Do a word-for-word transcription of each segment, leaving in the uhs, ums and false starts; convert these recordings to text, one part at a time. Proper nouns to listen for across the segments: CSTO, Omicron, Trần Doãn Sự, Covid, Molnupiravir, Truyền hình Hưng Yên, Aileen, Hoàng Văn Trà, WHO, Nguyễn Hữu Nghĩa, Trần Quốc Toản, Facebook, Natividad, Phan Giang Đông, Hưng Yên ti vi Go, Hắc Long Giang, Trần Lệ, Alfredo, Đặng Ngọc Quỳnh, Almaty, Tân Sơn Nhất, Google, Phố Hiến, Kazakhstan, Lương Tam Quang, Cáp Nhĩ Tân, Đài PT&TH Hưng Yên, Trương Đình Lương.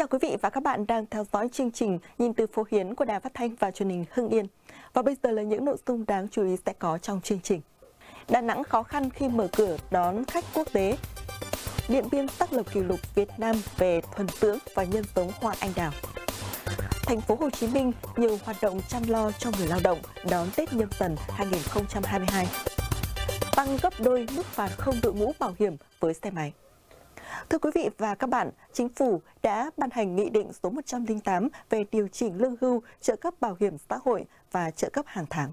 chào quý vị và các bạn đang theo dõi chương trình Nhìn từ Phố Hiến của Đài Phát thanh và Truyền hình Hưng Yên. Và bây giờ là những nội dung đáng chú ý sẽ có trong chương trình. Đà Nẵng khó khăn khi mở cửa đón khách quốc tế. Điện Biên xác lập kỷ lục Việt Nam về thuần dưỡng và nhân giống hoa anh đào. Thành phố Hồ Chí Minh nhiều hoạt động chăm lo cho người lao động đón Tết Nhâm Dần hai nghìn không trăm hai mươi hai. Tăng gấp đôi mức phạt không đội mũ bảo hiểm với xe máy. Thưa quý vị và các bạn, Chính phủ đã ban hành nghị định số một trăm lẻ tám về điều chỉnh lương hưu, trợ cấp bảo hiểm xã hội và trợ cấp hàng tháng.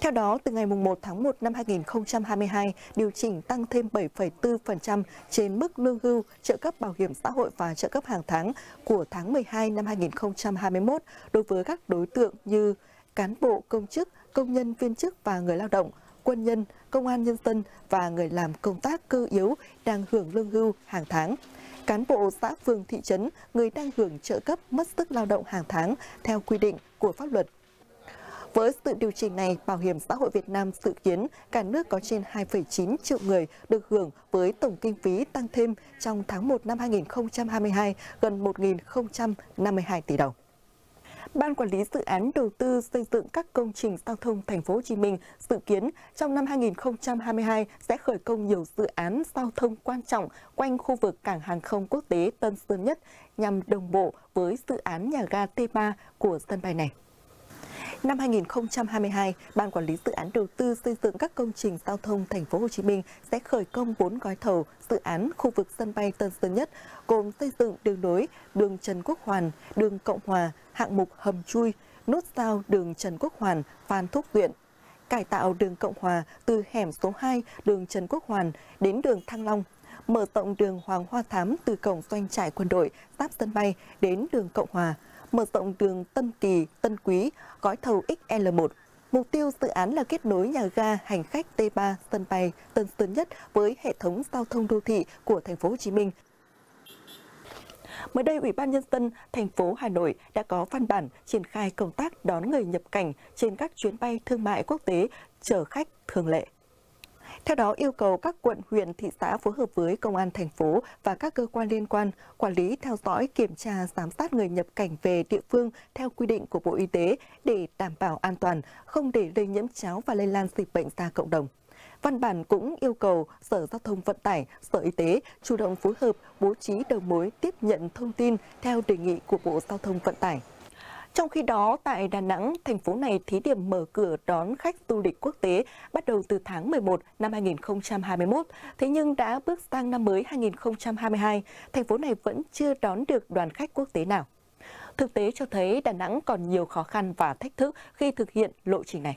Theo đó, từ ngày mùng một tháng một năm hai nghìn không trăm hai mươi hai, điều chỉnh tăng thêm bảy phẩy bốn phần trăm trên mức lương hưu, trợ cấp bảo hiểm xã hội và trợ cấp hàng tháng của tháng mười hai năm hai nghìn không trăm hai mươi mốt đối với các đối tượng như cán bộ công chức, công nhân viên chức và người lao động, quân nhân, công an nhân dân và người làm công tác cơ yếu đang hưởng lương hưu hàng tháng, cán bộ xã phường thị trấn, người đang hưởng trợ cấp mất sức lao động hàng tháng theo quy định của pháp luật. Với sự điều chỉnh này, Bảo hiểm xã hội Việt Nam dự kiến cả nước có trên hai phẩy chín triệu người được hưởng với tổng kinh phí tăng thêm trong tháng một năm hai nghìn không trăm hai mươi hai gần một nghìn không trăm năm mươi hai tỷ đồng. Ban quản lý dự án đầu tư xây dựng các công trình giao thông Thành phố Hồ Chí Minh dự kiến trong năm hai nghìn không trăm hai mươi hai sẽ khởi công nhiều dự án giao thông quan trọng quanh khu vực cảng hàng không quốc tế Tân Sơn Nhất nhằm đồng bộ với dự án nhà ga T ba của sân bay này. Năm hai nghìn không trăm hai mươi hai, Ban quản lý dự án đầu tư xây dựng các công trình giao thông Thành phố Hồ Chí Minh sẽ khởi công bốn gói thầu dự án khu vực sân bay Tân Sơn Nhất gồm xây dựng đường nối đường Trần Quốc Hoàn, đường Cộng Hòa, hạng mục hầm chui, nút giao đường Trần Quốc Hoàn, Phan Thúc Duyện, cải tạo đường Cộng Hòa từ hẻm số hai đường Trần Quốc Hoàn đến đường Thăng Long, mở rộng đường Hoàng Hoa Thám từ cổng doanh trại quân đội giáp sân bay đến đường Cộng Hòa, mở rộng đường Tân Kỳ, Tân Quý, gói thầu X L một. Mục tiêu dự án là kết nối nhà ga hành khách T ba sân bay Tân Sơn Nhất với hệ thống giao thông đô thị của Thành phố Hồ Chí Minh. Mới đây, Ủy ban Nhân dân thành phố Hà Nội đã có văn bản triển khai công tác đón người nhập cảnh trên các chuyến bay thương mại quốc tế chở khách thường lệ. Theo đó, yêu cầu các quận, huyện, thị xã phối hợp với công an thành phố và các cơ quan liên quan quản lý, theo dõi, kiểm tra, giám sát người nhập cảnh về địa phương theo quy định của Bộ Y tế để đảm bảo an toàn, không để lây nhiễm chéo và lây lan dịch bệnh ra cộng đồng. Văn bản cũng yêu cầu Sở Giao thông Vận tải, Sở Y tế chủ động phối hợp, bố trí đầu mối tiếp nhận thông tin theo đề nghị của Bộ Giao thông Vận tải. Trong khi đó, tại Đà Nẵng, thành phố này thí điểm mở cửa đón khách du lịch quốc tế bắt đầu từ tháng mười một năm hai nghìn không trăm hai mươi mốt. Thế nhưng đã bước sang năm mới hai nghìn không trăm hai mươi hai, thành phố này vẫn chưa đón được đoàn khách quốc tế nào. Thực tế cho thấy Đà Nẵng còn nhiều khó khăn và thách thức khi thực hiện lộ trình này.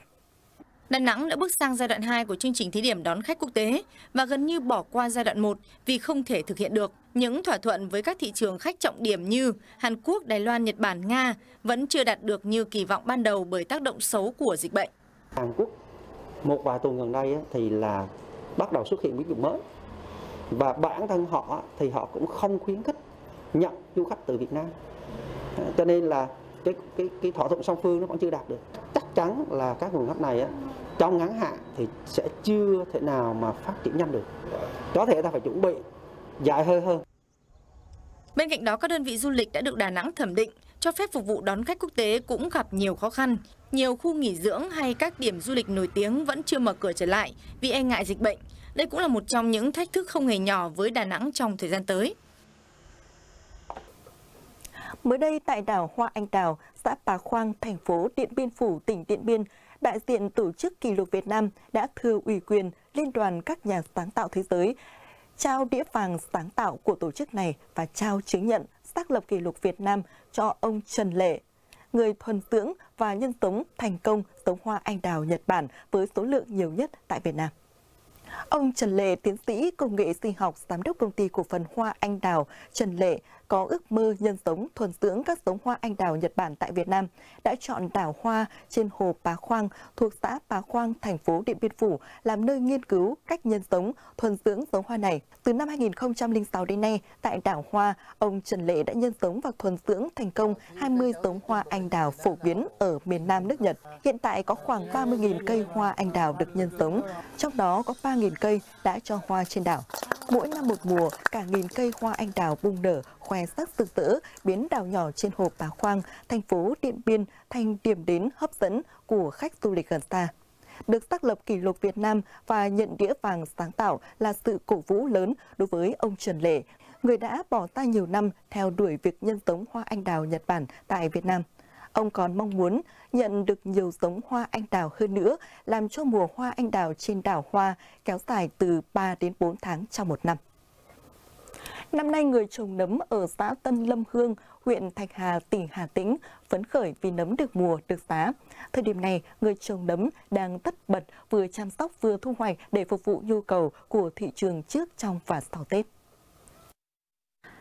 Đà Nẵng đã bước sang giai đoạn hai của chương trình thí điểm đón khách quốc tế và gần như bỏ qua giai đoạn một vì không thể thực hiện được. Những thỏa thuận với các thị trường khách trọng điểm như Hàn Quốc, Đài Loan, Nhật Bản, Nga vẫn chưa đạt được như kỳ vọng ban đầu bởi tác động xấu của dịch bệnh. Hàn Quốc một vài tuần gần đây thì là bắt đầu xuất hiện biến chủng mới và bản thân họ thì họ cũng không khuyến khích nhận du khách từ Việt Nam. Cho nên là cái cái cái thỏa thuận song phương nó vẫn chưa đạt được. Chắc chắn là các nguồn khách này trong ngắn hạn thì sẽ chưa thể nào mà phát triển nhanh được. Có thể ta phải chuẩn bị dài hơi hơn. Bên cạnh đó, các đơn vị du lịch đã được Đà Nẵng thẩm định cho phép phục vụ đón khách quốc tế cũng gặp nhiều khó khăn. Nhiều khu nghỉ dưỡng hay các điểm du lịch nổi tiếng vẫn chưa mở cửa trở lại vì e ngại dịch bệnh. Đây cũng là một trong những thách thức không hề nhỏ với Đà Nẵng trong thời gian tới. Mới đây, tại đảo Hoa Anh Đào, xã Pà Khoang, thành phố Điện Biên Phủ, tỉnh Điện Biên, đại diện Tổ chức Kỷ lục Việt Nam đã thừa ủy quyền Liên đoàn các nhà sáng tạo thế giới, trao đĩa vàng sáng tạo của tổ chức này và trao chứng nhận xác lập kỷ lục Việt Nam cho ông Trần Lệ, người thuần dưỡng và nhân giống thành công giống hoa anh đào Nhật Bản với số lượng nhiều nhất tại Việt Nam. Ông Trần Lệ, tiến sĩ công nghệ sinh học, giám đốc công ty cổ phần hoa anh đào Trần Lệ, có ước mơ nhân giống thuần dưỡng các giống hoa anh đào Nhật Bản tại Việt Nam, đã chọn đảo hoa trên hồ Pá Khoang thuộc xã Pá Khoang, thành phố Điện Biên Phủ làm nơi nghiên cứu cách nhân giống thuần dưỡng giống hoa này. Từ năm hai nghìn không trăm lẻ sáu đến nay, tại đảo hoa, ông Trần Lệ đã nhân giống và thuần dưỡng thành công hai mươi giống hoa anh đào phổ biến ở miền Nam nước Nhật. Hiện tại có khoảng ba mươi nghìn cây hoa anh đào được nhân giống, trong đó có ba nghìn cây đã cho hoa trên đảo. Mỗi năm một mùa, cả nghìn cây hoa anh đào bung nở khoe sắc rực rỡ, biến đảo nhỏ trên hồ Bà Khoang, thành phố Điện Biên thành điểm đến hấp dẫn của khách du lịch gần xa. Được xác lập kỷ lục Việt Nam và nhận đĩa vàng sáng tạo là sự cổ vũ lớn đối với ông Trần Lệ, người đã bỏ ra nhiều năm theo đuổi việc nhân giống hoa anh đào Nhật Bản tại Việt Nam. Ông còn mong muốn nhận được nhiều giống hoa anh đào hơn nữa, làm cho mùa hoa anh đào trên đảo Hoa kéo dài từ ba đến bốn tháng trong một năm. Năm nay, người trồng nấm ở xã Tân Lâm Hương, huyện Thạch Hà, tỉnh Hà Tĩnh phấn khởi vì nấm được mùa, được giá. Thời điểm này, người trồng nấm đang tất bật vừa chăm sóc vừa thu hoạch để phục vụ nhu cầu của thị trường trước, trong và sau Tết.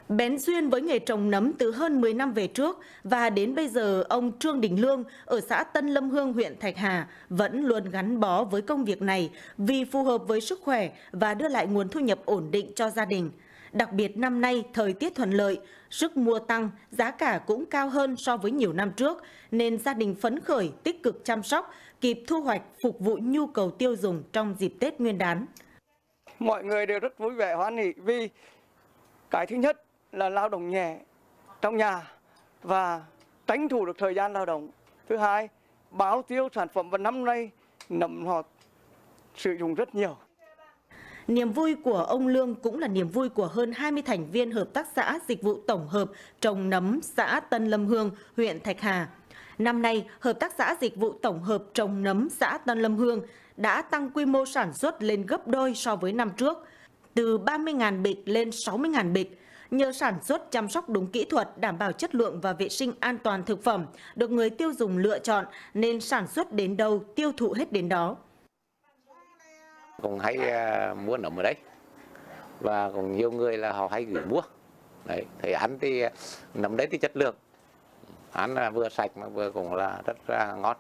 Bén duyên với nghề trồng nấm từ hơn mười năm về trước và đến bây giờ, ông Trương Đình Lương ở xã Tân Lâm Hương, huyện Thạch Hà vẫn luôn gắn bó với công việc này vì phù hợp với sức khỏe và đưa lại nguồn thu nhập ổn định cho gia đình. Đặc biệt năm nay, thời tiết thuận lợi, sức mua tăng, giá cả cũng cao hơn so với nhiều năm trước, nên gia đình phấn khởi, tích cực chăm sóc, kịp thu hoạch phục vụ nhu cầu tiêu dùng trong dịp Tết Nguyên đán. Mọi người đều rất vui vẻ hoan hỉ vì cái thứ nhất là lao động nhẹ trong nhà và tránh thủ được thời gian lao động. Thứ hai, báo tiêu sản phẩm vào năm nay nấm họ sử dụng rất nhiều. Niềm vui của ông Lương cũng là niềm vui của hơn hai mươi thành viên hợp tác xã dịch vụ tổng hợp trồng nấm xã Tân Lâm Hương, huyện Thạch Hà. Năm nay, hợp tác xã dịch vụ tổng hợp trồng nấm xã Tân Lâm Hương đã tăng quy mô sản xuất lên gấp đôi so với năm trước, từ ba mươi nghìn bịch lên sáu mươi nghìn bịch. Nhờ sản xuất chăm sóc đúng kỹ thuật, đảm bảo chất lượng và vệ sinh an toàn thực phẩm được người tiêu dùng lựa chọn nên sản xuất đến đâu, tiêu thụ hết đến đó. Còn hay mua nấm ở đấy và còn nhiều người là họ hay gửi mua đấy, thì ăn thì nấm đấy thì chất lượng, ăn là vừa sạch mà vừa cũng là rất là ngon.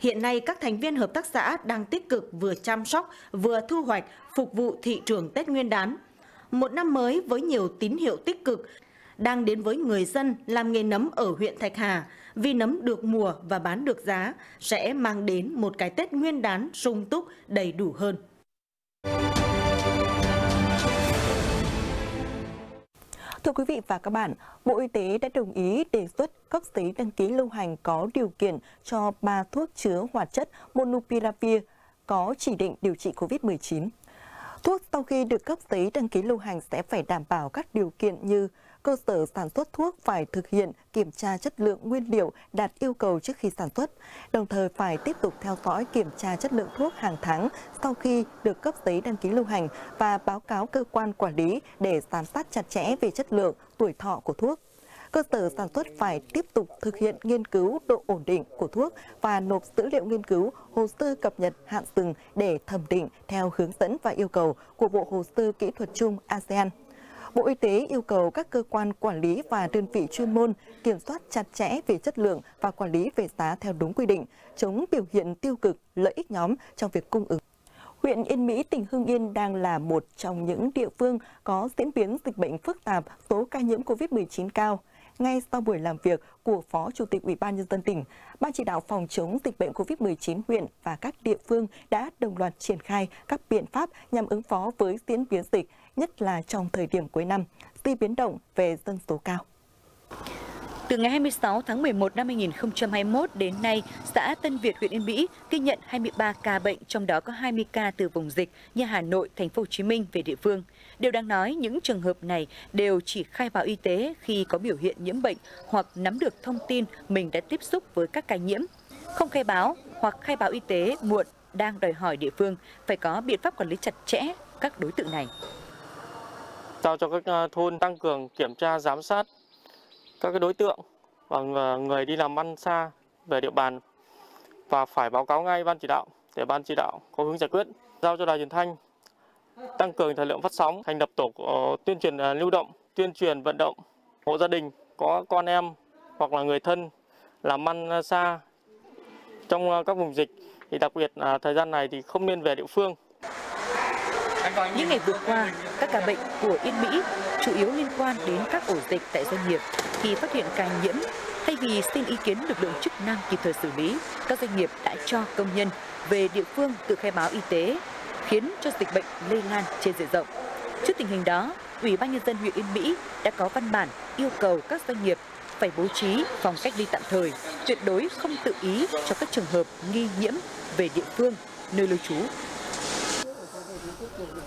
Hiện nay các thành viên hợp tác xã đang tích cực vừa chăm sóc vừa thu hoạch phục vụ thị trường Tết Nguyên đán. Một năm mới với nhiều tín hiệu tích cực đang đến với người dân làm nghề nấm ở huyện Thạch Hà, vì nấm được mùa và bán được giá sẽ mang đến một cái Tết Nguyên đán sung túc, đầy đủ hơn. Thưa quý vị và các bạn, Bộ Y tế đã đồng ý đề xuất cấp giấy đăng ký lưu hành có điều kiện cho ba thuốc chứa hoạt chất Molnupiravir có chỉ định điều trị Covid mười chín. Thuốc sau khi được cấp giấy đăng ký lưu hành sẽ phải đảm bảo các điều kiện như cơ sở sản xuất thuốc phải thực hiện kiểm tra chất lượng nguyên liệu đạt yêu cầu trước khi sản xuất, đồng thời phải tiếp tục theo dõi kiểm tra chất lượng thuốc hàng tháng sau khi được cấp giấy đăng ký lưu hành và báo cáo cơ quan quản lý để giám sát chặt chẽ về chất lượng, tuổi thọ của thuốc. Cơ sở sản xuất phải tiếp tục thực hiện nghiên cứu độ ổn định của thuốc và nộp dữ liệu nghiên cứu, hồ sơ cập nhật hạn dùng để thẩm định theo hướng dẫn và yêu cầu của Bộ Hồ sơ Kỹ thuật chung a sê an. Bộ Y tế yêu cầu các cơ quan quản lý và đơn vị chuyên môn kiểm soát chặt chẽ về chất lượng và quản lý về giá theo đúng quy định, chống biểu hiện tiêu cực, lợi ích nhóm trong việc cung ứng. Huyện Yên Mỹ, tỉnh Hưng Yên đang là một trong những địa phương có diễn biến dịch bệnh phức tạp, số ca nhiễm Covid mười chín cao. Ngay sau buổi làm việc của Phó Chủ tịch Ủy ban Nhân dân tỉnh, Ban chỉ đạo phòng chống dịch bệnh Covid mười chín huyện và các địa phương đã đồng loạt triển khai các biện pháp nhằm ứng phó với diễn biến dịch, nhất là trong thời điểm cuối năm, di biến động về dân số cao. Từ ngày hai mươi sáu tháng mười một năm hai nghìn không trăm hai mươi mốt đến nay, xã Tân Việt, huyện Yên Mỹ ghi nhận hai mươi ba ca bệnh, trong đó có hai mươi ca từ vùng dịch như Hà Nội, Thành phố Hồ Chí Minh về địa phương. Điều đáng nói, những trường hợp này đều chỉ khai báo y tế khi có biểu hiện nhiễm bệnh hoặc nắm được thông tin mình đã tiếp xúc với các ca nhiễm. Không khai báo hoặc khai báo y tế muộn đang đòi hỏi địa phương phải có biện pháp quản lý chặt chẽ các đối tượng này. Giao cho các thôn tăng cường kiểm tra giám sát các đối tượng và người đi làm ăn xa về địa bàn và phải báo cáo ngay ban chỉ đạo để ban chỉ đạo có hướng giải quyết. Giao cho đài truyền thanh tăng cường thời lượng phát sóng, thành lập tổ tuyên truyền lưu động, tuyên truyền vận động hộ gia đình có con em hoặc là người thân làm ăn xa trong các vùng dịch, thì đặc biệt là thời gian này thì không nên về địa phương. Những ngày vừa qua, các ca bệnh của Yên Mỹ chủ yếu liên quan đến các ổ dịch tại doanh nghiệp. Khi phát hiện ca nhiễm, thay vì xin ý kiến lực lượng chức năng kịp thời xử lý, các doanh nghiệp đã cho công nhân về địa phương tự khai báo y tế, khiến cho dịch bệnh lây lan trên diện rộng. Trước tình hình đó, Ủy ban Nhân dân huyện Yên Mỹ đã có văn bản yêu cầu các doanh nghiệp phải bố trí phòng cách ly tạm thời, tuyệt đối không tự ý cho các trường hợp nghi nhiễm về địa phương, nơi lưu trú.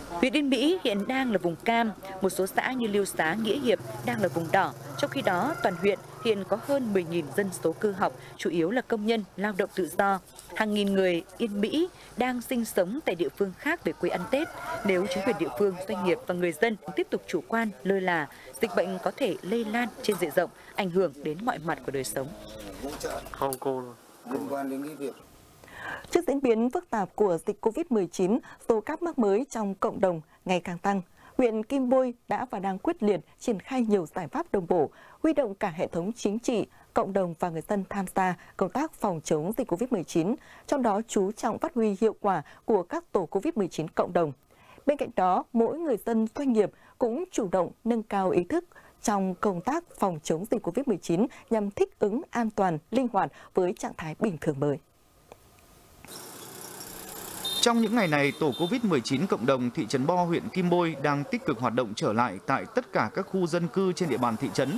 Huyện Yên Mỹ hiện đang là vùng cam, một số xã như Liêu Xá, Nghĩa Hiệp đang là vùng đỏ. Trong khi đó, toàn huyện hiện có hơn mười nghìn dân số cư học, chủ yếu là công nhân, lao động tự do. Hàng nghìn người Yên Mỹ đang sinh sống tại địa phương khác về quê ăn Tết. Nếu chính quyền địa phương, doanh nghiệp và người dân tiếp tục chủ quan, lơ là, dịch bệnh có thể lây lan trên diện rộng, ảnh hưởng đến mọi mặt của đời sống. Không cô liên quan đến cái việc. Trước diễn biến phức tạp của dịch Covid mười chín, số ca mắc mới trong cộng đồng ngày càng tăng. Huyện Kim Bôi đã và đang quyết liệt triển khai nhiều giải pháp đồng bộ, huy động cả hệ thống chính trị, cộng đồng và người dân tham gia công tác phòng chống dịch Covid mười chín, trong đó chú trọng phát huy hiệu quả của các tổ Covid mười chín cộng đồng. Bên cạnh đó, mỗi người dân doanh nghiệp cũng chủ động nâng cao ý thức trong công tác phòng chống dịch Covid mười chín nhằm thích ứng an toàn, linh hoạt với trạng thái bình thường mới. Trong những ngày này, tổ Covid mười chín cộng đồng thị trấn Bo, huyện Kim Bôi đang tích cực hoạt động trở lại tại tất cả các khu dân cư trên địa bàn thị trấn.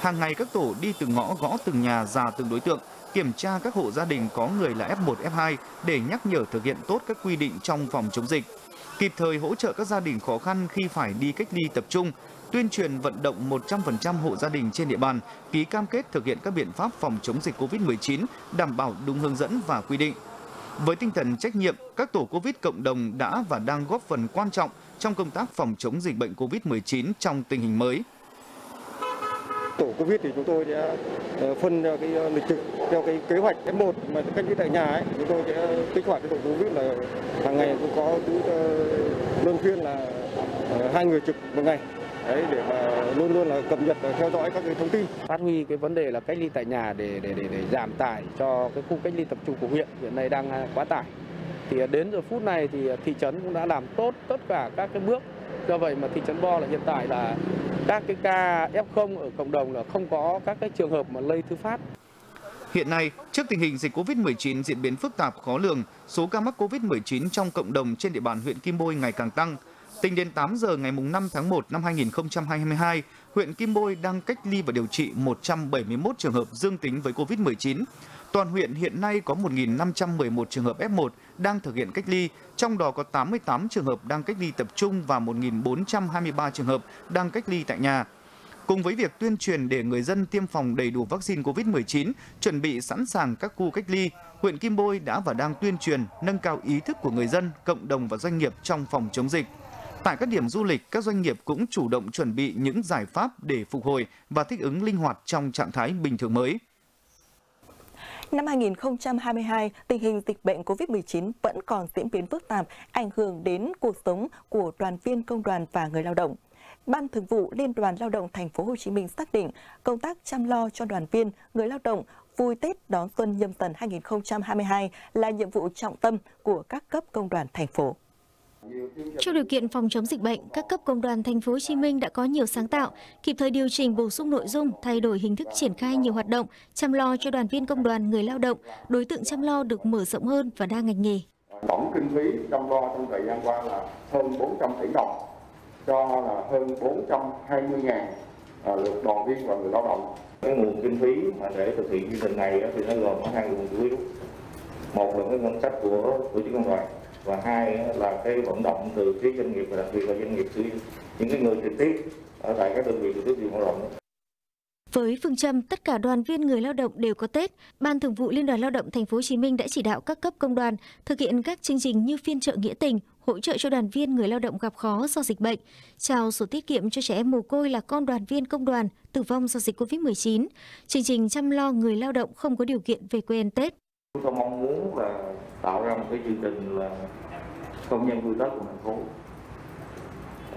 Hàng ngày các tổ đi từng ngõ, gõ từng nhà, rà từng đối tượng, kiểm tra các hộ gia đình có người là F một, F hai để nhắc nhở thực hiện tốt các quy định trong phòng chống dịch. Kịp thời hỗ trợ các gia đình khó khăn khi phải đi cách ly tập trung, tuyên truyền vận động một trăm phần trăm hộ gia đình trên địa bàn ký cam kết thực hiện các biện pháp phòng chống dịch Covid mười chín đảm bảo đúng hướng dẫn và quy định. Với tinh thần trách nhiệm, các tổ Covid cộng đồng đã và đang góp phần quan trọng trong công tác phòng chống dịch bệnh Covid mười chín trong tình hình mới. Tổ Covid thì chúng tôi đã phân cái lịch trực theo cái kế hoạch F một mà cách ly tại nhà ấy, chúng tôi sẽ kích hoạt cái tổ Covid là hàng ngày cũng có luân phiên là hai người trực một ngày. Đấy, để mà luôn luôn là cập nhật và theo dõi các cái thông tin, phát huy cái vấn đề là cách ly tại nhà để để để, để giảm tải cho cái khu cách ly tập trung của huyện hiện nay đang quá tải. Thì đến giờ phút này thì thị trấn cũng đã làm tốt tất cả các cái bước. Do vậy mà thị trấn Bo là hiện tại là các cái ca F không ở cộng đồng là không có các cái trường hợp mà lây thứ phát. Hiện nay, trước tình hình dịch Covid mười chín diễn biến phức tạp khó lường, số ca mắc Covid mười chín trong cộng đồng trên địa bàn huyện Kim Bôi ngày càng tăng. Tính đến tám giờ ngày năm tháng một năm hai nghìn không trăm hai mươi hai, huyện Kim Bôi đang cách ly và điều trị một trăm bảy mươi mốt trường hợp dương tính với Covid mười chín. Toàn huyện hiện nay có một nghìn năm trăm mười một trường hợp F một đang thực hiện cách ly, trong đó có tám mươi tám trường hợp đang cách ly tập trung và một nghìn bốn trăm hai mươi ba trường hợp đang cách ly tại nhà. Cùng với việc tuyên truyền để người dân tiêm phòng đầy đủ vaccine Covid mười chín, chuẩn bị sẵn sàng các khu cách ly, huyện Kim Bôi đã và đang tuyên truyền nâng cao ý thức của người dân, cộng đồng và doanh nghiệp trong phòng chống dịch. Tại các điểm du lịch, các doanh nghiệp cũng chủ động chuẩn bị những giải pháp để phục hồi và thích ứng linh hoạt trong trạng thái bình thường mới. Năm hai nghìn không trăm hai mươi hai, tình hình dịch bệnh Covid mười chín vẫn còn diễn biến phức tạp, ảnh hưởng đến cuộc sống của đoàn viên công đoàn và người lao động. Ban Thường vụ Liên đoàn Lao động Thành phố Hồ Chí Minh xác định công tác chăm lo cho đoàn viên, người lao động vui Tết đón xuân Nhâm Dần hai nghìn không trăm hai mươi hai là nhiệm vụ trọng tâm của các cấp công đoàn thành phố. Trong điều kiện phòng chống dịch bệnh, các cấp công đoàn Thành phố Hồ Chí Minh đã có nhiều sáng tạo, kịp thời điều chỉnh bổ sung nội dung, thay đổi hình thức triển khai nhiều hoạt động chăm lo cho đoàn viên công đoàn, người lao động, đối tượng chăm lo được mở rộng hơn và đa ngành nghề. Tổng kinh phí chăm lo trong thời gian qua là hơn bốn trăm tỷ đồng, cho là hơn bốn trăm hai mươi nghìn lượt đoàn viên và người lao động. Cái nguồn kinh phí mà để thực hiện chương trình này thì nó gồm có hai nguồn chủ yếu, một là cái ngân sách của tổ chức công đoàn, và hai là cái vận động từ phía doanh nghiệp và đặc biệt là doanh nghiệp tư, những cái người trực tiếp ở tại các đơn vị trực tiếp điều hoạt động. Với phương châm tất cả đoàn viên người lao động đều có Tết, Ban Thường vụ Liên đoàn Lao động Thành phố Hồ Chí Minh đã chỉ đạo các cấp công đoàn thực hiện các chương trình như phiên chợ nghĩa tình, hỗ trợ cho đoàn viên người lao động gặp khó do dịch bệnh, trao sổ tiết kiệm cho trẻ em mồ côi là con đoàn viên công đoàn tử vong do dịch Covid mười chín, chương trình chăm lo người lao động không có điều kiện về quê ăn Tết. Chúng tôi mong muốn là tạo ra một cái chương trình là công nhân vui Tết của thành phố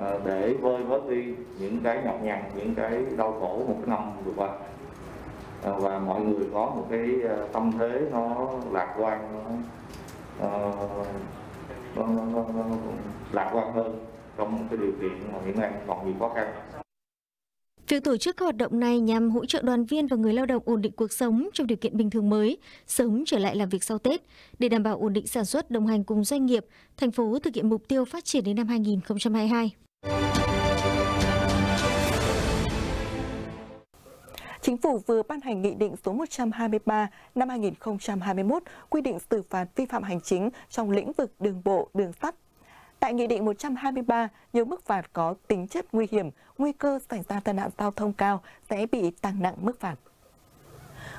à, để vơi bớt đi những cái nhọc nhằn, những cái đau khổ một cái năm vừa qua à, và mọi người có một cái tâm thế nó lạc quan, nó, nó, nó, nó, nó lạc quan hơn trong cái điều kiện mà hiện nay còn nhiều khó khăn. Việc tổ chức các hoạt động này nhằm hỗ trợ đoàn viên và người lao động ổn định cuộc sống trong điều kiện bình thường mới, sớm trở lại làm việc sau Tết. Để đảm bảo ổn định sản xuất, đồng hành cùng doanh nghiệp, thành phố thực hiện mục tiêu phát triển đến năm hai nghìn không trăm hai mươi hai. Chính phủ vừa ban hành Nghị định số một trăm hai mươi ba năm hai nghìn không trăm hai mươi mốt quy định xử phạt vi phạm hành chính trong lĩnh vực đường bộ, đường sắt. Tại Nghị định một trăm hai mươi ba, nhiều mức phạt có tính chất nguy hiểm, nguy cơ xảy ra tai nạn giao thông cao sẽ bị tăng nặng mức phạt.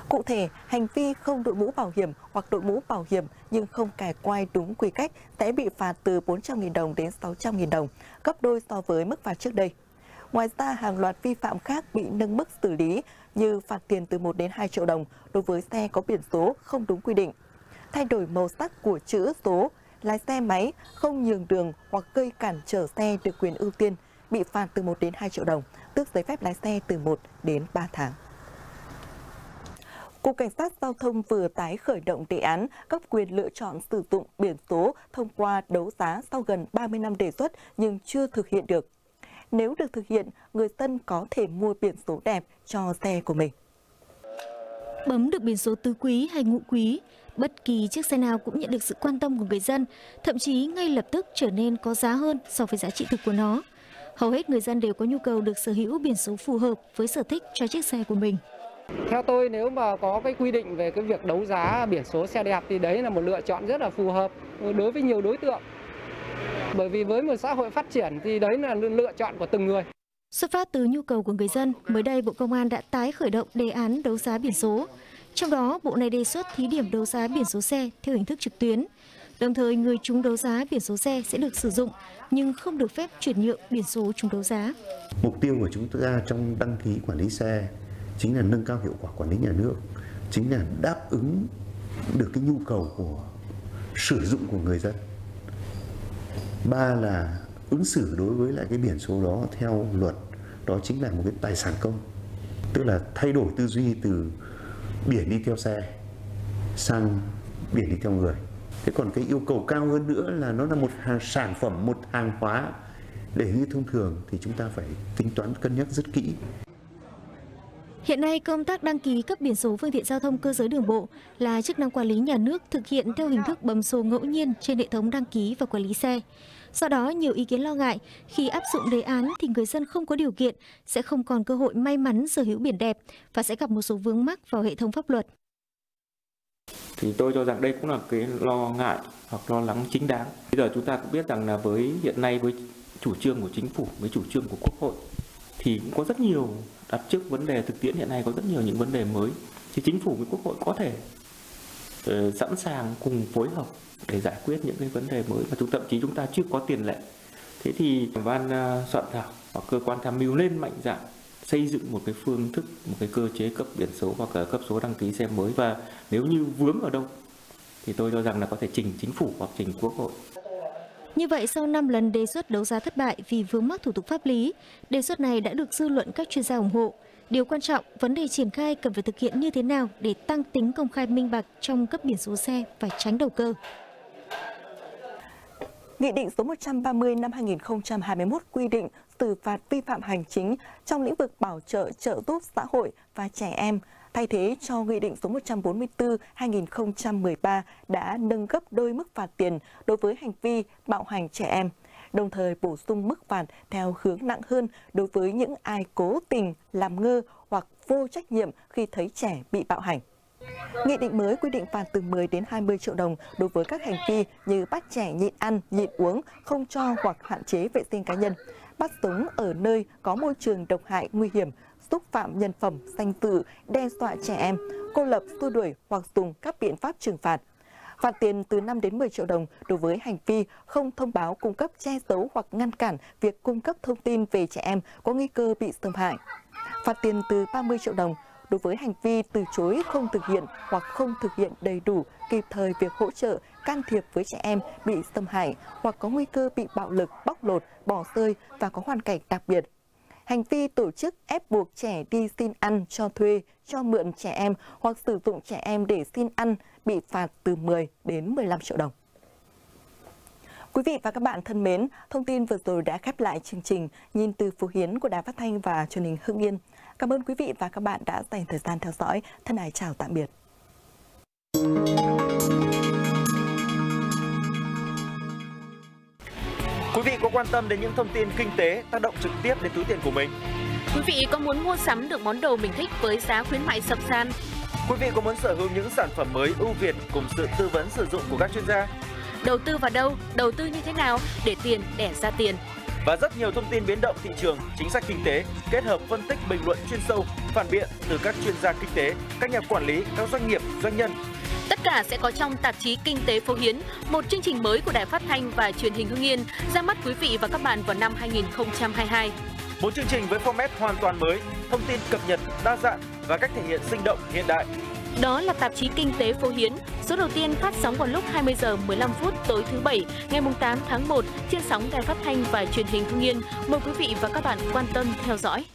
Cụ thể, hành vi không đội mũ bảo hiểm hoặc đội mũ bảo hiểm nhưng không cài quai đúng quy cách sẽ bị phạt từ bốn trăm nghìn đồng đến sáu trăm nghìn đồng, gấp đôi so với mức phạt trước đây. Ngoài ra, hàng loạt vi phạm khác bị nâng mức xử lý như phạt tiền từ một đến hai triệu đồng đối với xe có biển số không đúng quy định, thay đổi màu sắc của chữ số, lái xe máy không nhường đường hoặc gây cản trở xe được quyền ưu tiên bị phạt từ một đến hai triệu đồng, tước giấy phép lái xe từ một đến ba tháng. Cục Cảnh sát Giao thông vừa tái khởi động đề án cấp quyền lựa chọn sử dụng biển số thông qua đấu giá sau gần ba mươi năm đề xuất nhưng chưa thực hiện được. Nếu được thực hiện, người dân có thể mua biển số đẹp cho xe của mình. Bấm được biển số tứ quý hay ngũ quý, bất kỳ chiếc xe nào cũng nhận được sự quan tâm của người dân, thậm chí ngay lập tức trở nên có giá hơn so với giá trị thực của nó. Hầu hết người dân đều có nhu cầu được sở hữu biển số phù hợp với sở thích cho chiếc xe của mình. Theo tôi, nếu mà có cái quy định về cái việc đấu giá biển số xe đẹp thì đấy là một lựa chọn rất là phù hợp đối với nhiều đối tượng. Bởi vì với một xã hội phát triển thì đấy là lựa chọn của từng người. Xuất phát từ nhu cầu của người dân, mới đây Bộ Công an đã tái khởi động đề án đấu giá biển số. Trong đó, Bộ này đề xuất thí điểm đấu giá biển số xe theo hình thức trực tuyến. Đồng thời, người trúng đấu giá biển số xe sẽ được sử dụng nhưng không được phép chuyển nhượng biển số trúng đấu giá. Mục tiêu của chúng ta trong đăng ký quản lý xe chính là nâng cao hiệu quả quản lý nhà nước, chính là đáp ứng được cái nhu cầu của sử dụng của người dân. Ba là ứng xử đối với lại cái biển số đó theo luật, đó chính là một cái tài sản công. Tức là thay đổi tư duy từ biển đi theo xe sang biển đi theo người. Thế còn cái yêu cầu cao hơn nữa là nó là một hàng sản phẩm, một hàng hóa. Để như thông thường thì chúng ta phải tính toán cân nhắc rất kỹ. Hiện nay, công tác đăng ký cấp biển số phương tiện giao thông cơ giới đường bộ là chức năng quản lý nhà nước thực hiện theo hình thức bấm số ngẫu nhiên trên hệ thống đăng ký và quản lý xe. Do đó, nhiều ý kiến lo ngại khi áp dụng đề án thì người dân không có điều kiện sẽ không còn cơ hội may mắn sở hữu biển đẹp và sẽ gặp một số vướng mắc vào hệ thống pháp luật. Thì tôi cho rằng đây cũng là cái lo ngại hoặc lo lắng chính đáng. Bây giờ chúng ta cũng biết rằng là với hiện nay với chủ trương của chính phủ, với chủ trương của Quốc hội thì cũng có rất nhiều đặt trước vấn đề thực tiễn hiện nay, có rất nhiều những vấn đề mới thì chính phủ với Quốc hội có thể uh, sẵn sàng cùng phối hợp để giải quyết những cái vấn đề mới mà chúng thậm chí chúng ta chưa có tiền lệ. Thế thì ban uh, soạn thảo hoặc cơ quan tham mưu lên mạnh dạn xây dựng một cái phương thức, một cái cơ chế cấp biển số hoặc là cấp số đăng ký xe mới, và nếu như vướng ở đâu thì tôi cho rằng là có thể trình chính phủ hoặc trình Quốc hội. Như vậy, sau năm lần đề xuất đấu giá thất bại vì vướng mắc thủ tục pháp lý, đề xuất này đã được dư luận các chuyên gia ủng hộ. Điều quan trọng, vấn đề triển khai cần phải thực hiện như thế nào để tăng tính công khai minh bạch trong cấp biển số xe và tránh đầu cơ. Nghị định số một trăm ba mươi năm hai nghìn không trăm hai mươi mốt quy định xử phạt vi phạm hành chính trong lĩnh vực bảo trợ, trợ giúp xã hội và trẻ em, thay thế cho Nghị định số một trăm bốn mươi tư hai nghìn không trăm mười ba đã nâng gấp đôi mức phạt tiền đối với hành vi bạo hành trẻ em, đồng thời bổ sung mức phạt theo hướng nặng hơn đối với những ai cố tình làm ngơ hoặc vô trách nhiệm khi thấy trẻ bị bạo hành. Nghị định mới quy định phạt từ mười đến hai mươi triệu đồng đối với các hành vi như bắt trẻ nhịn ăn, nhịn uống, không cho hoặc hạn chế vệ sinh cá nhân, bắt sống ở nơi có môi trường độc hại nguy hiểm, xúc phạm nhân phẩm, danh dự, đe dọa trẻ em, cô lập, xua đuổi hoặc dùng các biện pháp trừng phạt. Phạt tiền từ năm đến mười triệu đồng đối với hành vi không thông báo, cung cấp, che giấu hoặc ngăn cản việc cung cấp thông tin về trẻ em có nguy cơ bị xâm hại. Phạt tiền từ ba mươi triệu đồng đối với hành vi từ chối, không thực hiện hoặc không thực hiện đầy đủ, kịp thời việc hỗ trợ, can thiệp với trẻ em bị xâm hại hoặc có nguy cơ bị bạo lực, bóc lột, bỏ rơi và có hoàn cảnh đặc biệt. Hành vi tổ chức ép buộc trẻ đi xin ăn, cho thuê, cho mượn trẻ em hoặc sử dụng trẻ em để xin ăn bị phạt từ mười đến mười lăm triệu đồng. Quý vị và các bạn thân mến, thông tin vừa rồi đã khép lại chương trình Nhìn từ Phố Hiến của Đài Phát Thanh và Truyền hình Hưng Yên. Cảm ơn quý vị và các bạn đã dành thời gian theo dõi. Thân ái chào tạm biệt. Quý vị có quan tâm đến những thông tin kinh tế tác động trực tiếp đến túi tiền của mình? Quý vị có muốn mua sắm được món đồ mình thích với giá khuyến mại sập sàn? Quý vị có muốn sở hữu những sản phẩm mới ưu việt cùng sự tư vấn sử dụng của các chuyên gia? Đầu tư vào đâu, đầu tư như thế nào để tiền đẻ ra tiền? Và rất nhiều thông tin biến động thị trường, chính sách kinh tế, kết hợp phân tích bình luận chuyên sâu, phản biện từ các chuyên gia kinh tế, các nhà quản lý, các doanh nghiệp, doanh nhân. Tất cả sẽ có trong tạp chí Kinh tế Phố Hiến, một chương trình mới của Đài Phát thanh và Truyền hình Hưng Yên ra mắt quý vị và các bạn vào năm hai nghìn không trăm hai mươi hai. Một chương trình với format hoàn toàn mới, thông tin cập nhật, đa dạng và cách thể hiện sinh động hiện đại. Đó là tạp chí Kinh tế Phố Hiến, số đầu tiên phát sóng vào lúc hai mươi giờ mười lăm phút tối thứ Bảy, ngày tám tháng một trên sóng Đài Phát thanh và Truyền hình Hưng Yên. Mời quý vị và các bạn quan tâm theo dõi.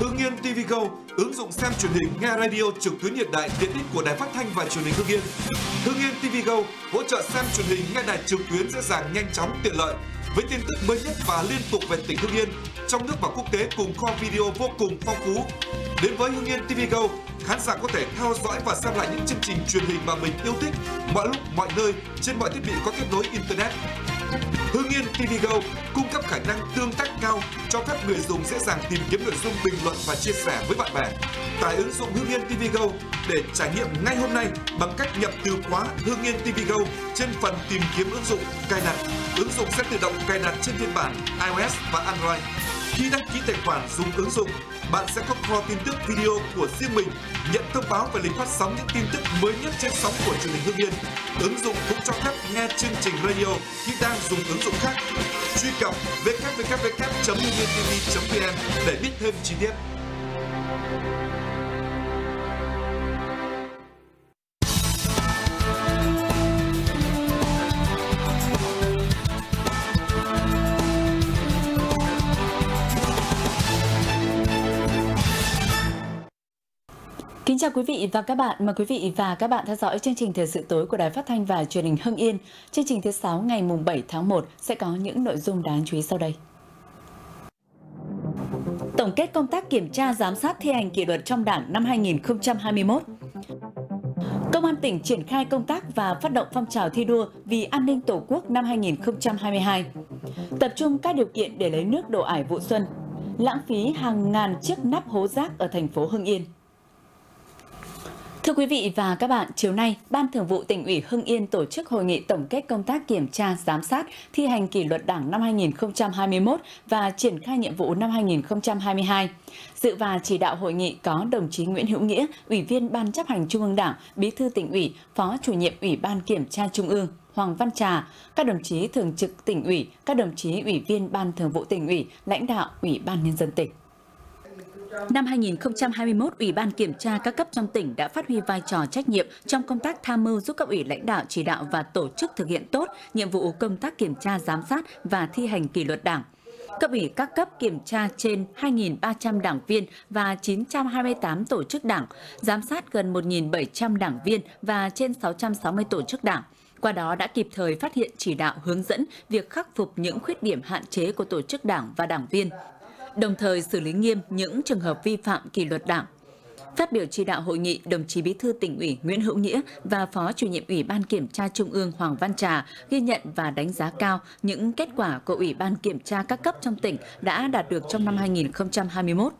Hưng Yên ti vi Go, ứng dụng xem truyền hình, nghe radio trực tuyến hiện đại tiện ích của Đài Phát thanh và Truyền hình Hưng Yên. Hưng Yên ti vi Go hỗ trợ xem truyền hình, nghe đài trực tuyến dễ dàng, nhanh chóng, tiện lợi với tin tức mới nhất và liên tục về tỉnh Hưng Yên, trong nước và quốc tế cùng kho video vô cùng phong phú. Đến với Hưng Yên ti vi Go, khán giả có thể theo dõi và xem lại những chương trình truyền hình mà mình yêu thích mọi lúc, mọi nơi, trên mọi thiết bị có kết nối Internet. Hưng Yên ti vi Go cung cấp khả năng tương tác cao cho phép người dùng dễ dàng tìm kiếm nội dung, bình luận và chia sẻ với bạn bè. Tải ứng dụng Hưng Yên ti vi Go để trải nghiệm ngay hôm nay bằng cách nhập từ khóa Hưng Yên ti vi Go trên phần tìm kiếm ứng dụng, cài đặt. Ứng dụng sẽ tự động cài đặt trên phiên bản iOS và Android. Khi đăng ký tài khoản dùng ứng dụng, bạn sẽ có kho tin tức video của riêng mình, nhận thông báo về lịch phát sóng những tin tức mới nhất trên sóng của Truyền hình Hưng Yên. Ứng dụng cũng cho phép nghe chương trình radio khi đang dùng ứng dụng khác. Truy cập w w w chấm hưng yên t v chấm v n để biết thêm chi tiết. Kính chào quý vị và các bạn. Mời quý vị và các bạn theo dõi chương trình Thời sự tối của Đài Phát thanh và Truyền hình Hưng Yên. Chương trình thứ sáu ngày bảy tháng một sẽ có những nội dung đáng chú ý sau đây. Tổng kết công tác kiểm tra giám sát thi hành kỷ luật trong Đảng năm hai nghìn không trăm hai mươi mốt. Công an tỉnh triển khai công tác và phát động phong trào thi đua vì an ninh Tổ quốc năm hai nghìn không trăm hai mươi hai. Tập trung các điều kiện để lấy nước đổ ải vụ xuân. Lãng phí hàng ngàn chiếc nắp hố rác ở thành phố Hưng Yên. Thưa quý vị và các bạn, chiều nay, Ban Thường vụ Tỉnh ủy Hưng Yên tổ chức hội nghị tổng kết công tác kiểm tra, giám sát, thi hành kỷ luật Đảng năm hai nghìn không trăm hai mươi mốt và triển khai nhiệm vụ năm hai nghìn không trăm hai mươi hai. Dự và chỉ đạo hội nghị có đồng chí Nguyễn Hữu Nghĩa, Ủy viên Ban Chấp hành Trung ương Đảng, Bí thư Tỉnh ủy, Phó Chủ nhiệm Ủy ban Kiểm tra Trung ương Hoàng Văn Trà, các đồng chí Thường trực Tỉnh ủy, các đồng chí Ủy viên Ban Thường vụ Tỉnh ủy, lãnh đạo Ủy ban Nhân dân tỉnh. Năm hai nghìn không trăm hai mươi mốt, Ủy ban Kiểm tra các cấp trong tỉnh đã phát huy vai trò trách nhiệm trong công tác tham mưu giúp cấp ủy lãnh đạo chỉ đạo và tổ chức thực hiện tốt nhiệm vụ công tác kiểm tra giám sát và thi hành kỷ luật Đảng. Cấp ủy các cấp kiểm tra trên hai nghìn ba trăm đảng viên và chín trăm hai mươi tám tổ chức đảng, giám sát gần một nghìn bảy trăm đảng viên và trên sáu trăm sáu mươi tổ chức đảng. Qua đó đã kịp thời phát hiện, chỉ đạo, hướng dẫn việc khắc phục những khuyết điểm, hạn chế của tổ chức đảng và đảng viên, đồng thời xử lý nghiêm những trường hợp vi phạm kỷ luật Đảng. Phát biểu chỉ đạo hội nghị, đồng chí Bí thư Tỉnh ủy Nguyễn Hữu Nghĩa và Phó Chủ nhiệm Ủy ban Kiểm tra Trung ương Hoàng Văn Trà ghi nhận và đánh giá cao những kết quả của Ủy ban Kiểm tra các cấp trong tỉnh đã đạt được trong năm hai nghìn không trăm hai mươi mốt.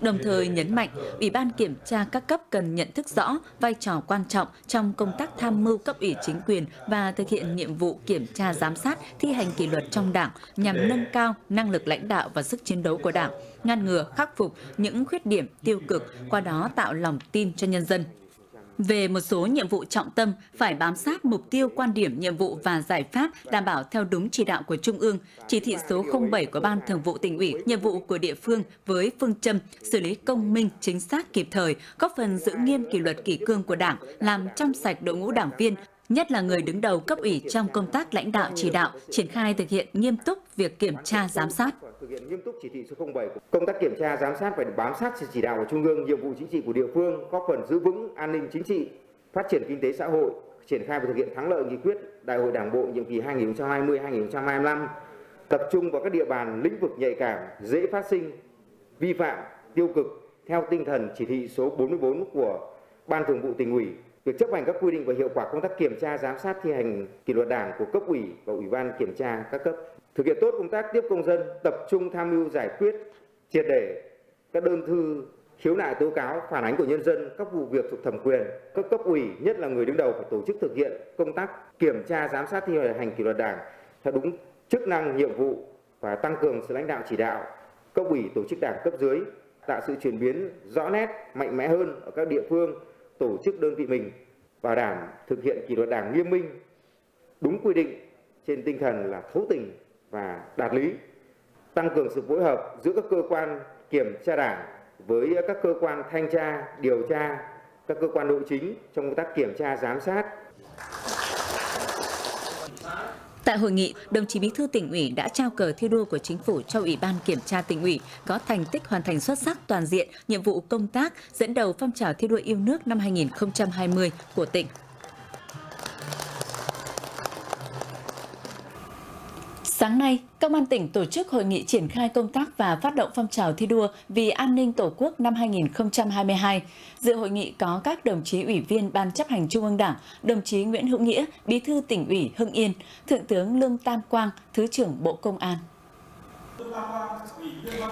Đồng thời nhấn mạnh, Ủy ban Kiểm tra các cấp cần nhận thức rõ vai trò quan trọng trong công tác tham mưu cấp ủy chính quyền và thực hiện nhiệm vụ kiểm tra giám sát, thi hành kỷ luật trong Đảng nhằm nâng cao năng lực lãnh đạo và sức chiến đấu của Đảng, ngăn ngừa, khắc phục những khuyết điểm tiêu cực, qua đó tạo lòng tin cho nhân dân. Về một số nhiệm vụ trọng tâm, phải bám sát mục tiêu, quan điểm, nhiệm vụ và giải pháp đảm bảo theo đúng chỉ đạo của Trung ương, chỉ thị số không bảy của Ban Thường vụ Tỉnh ủy, nhiệm vụ của địa phương với phương châm xử lý công minh, chính xác, kịp thời, góp phần giữ nghiêm kỷ luật kỷ cương của Đảng, làm trong sạch đội ngũ đảng viên, nhất là người đứng đầu cấp ủy trong công tác lãnh đạo chỉ đạo, triển khai thực hiện nghiêm túc việc kiểm tra giám sát. Thực hiện nghiêm túc chỉ thị số không bảy. Công tác kiểm tra giám sát phải bám sát sự chỉ đạo của Trung ương, nhiệm vụ chính trị của địa phương, góp phần giữ vững an ninh chính trị, phát triển kinh tế xã hội, triển khai và thực hiện thắng lợi nghị quyết Đại hội Đảng bộ nhiệm kỳ hai nghìn không trăm hai mươi đến hai nghìn không trăm hai mươi lăm, tập trung vào các địa bàn lĩnh vực nhạy cảm, dễ phát sinh vi phạm, tiêu cực theo tinh thần chỉ thị số bốn mươi bốn của Ban Thường vụ Tỉnh ủy. Việc chấp hành các quy định và hiệu quả công tác kiểm tra giám sát thi hành kỷ luật Đảng của cấp ủy và Ủy ban Kiểm tra các cấp, thực hiện tốt công tác tiếp công dân, tập trung tham mưu giải quyết triệt để các đơn thư khiếu nại tố cáo phản ánh của nhân dân, các vụ việc thuộc thẩm quyền, các cấp ủy, nhất là người đứng đầu phải tổ chức thực hiện công tác kiểm tra giám sát thi hành kỷ luật Đảng theo đúng chức năng, nhiệm vụ và tăng cường sự lãnh đạo chỉ đạo, cấp ủy tổ chức Đảng cấp dưới, tạo sự chuyển biến rõ nét, mạnh mẽ hơn ở các địa phương, tổ chức đơn vị mình, bảo đảm thực hiện kỷ luật Đảng nghiêm minh, đúng quy định trên tinh thần là thấu tình và đạt lý, tăng cường sự phối hợp giữa các cơ quan kiểm tra Đảng với các cơ quan thanh tra, điều tra, các cơ quan nội chính trong công tác kiểm tra, giám sát. Tại hội nghị, đồng chí Bí thư Tỉnh ủy đã trao cờ thi đua của Chính phủ cho Ủy ban Kiểm tra Tỉnh ủy có thành tích hoàn thành xuất sắc toàn diện nhiệm vụ công tác dẫn đầu phong trào thi đua yêu nước năm hai nghìn không trăm hai mươi của tỉnh. Sáng nay, Công an tỉnh tổ chức hội nghị triển khai công tác và phát động phong trào thi đua vì an ninh Tổ quốc năm hai nghìn không trăm hai mươi hai. Dự hội nghị có các đồng chí Ủy viên Ban chấp hành Trung ương Đảng, đồng chí Nguyễn Hữu Nghĩa, Bí thư Tỉnh ủy Hưng Yên, Thượng tướng Lương Tam Quang, Thứ trưởng Bộ Công an.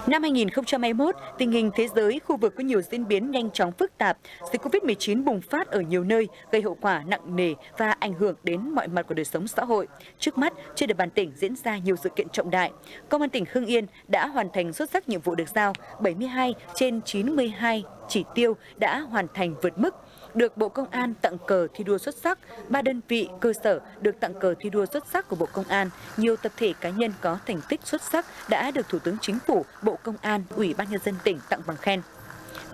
Năm hai nghìn không trăm hai mươi mốt, tình hình thế giới, khu vực có nhiều diễn biến nhanh chóng phức tạp. Dịch Covid mười chín bùng phát ở nhiều nơi, gây hậu quả nặng nề và ảnh hưởng đến mọi mặt của đời sống xã hội. Trước mắt, trên địa bàn tỉnh diễn ra nhiều sự kiện trọng đại. Công an tỉnh Hưng Yên đã hoàn thành xuất sắc nhiệm vụ được giao, bảy mươi hai trên chín mươi hai chỉ tiêu đã hoàn thành vượt mức, được Bộ Công an tặng cờ thi đua xuất sắc, ba đơn vị cơ sở được tặng cờ thi đua xuất sắc của Bộ Công an, nhiều tập thể cá nhân có thành tích xuất sắc đã được Thủ tướng Chính phủ, Bộ Công an, Ủy ban Nhân dân tỉnh tặng bằng khen.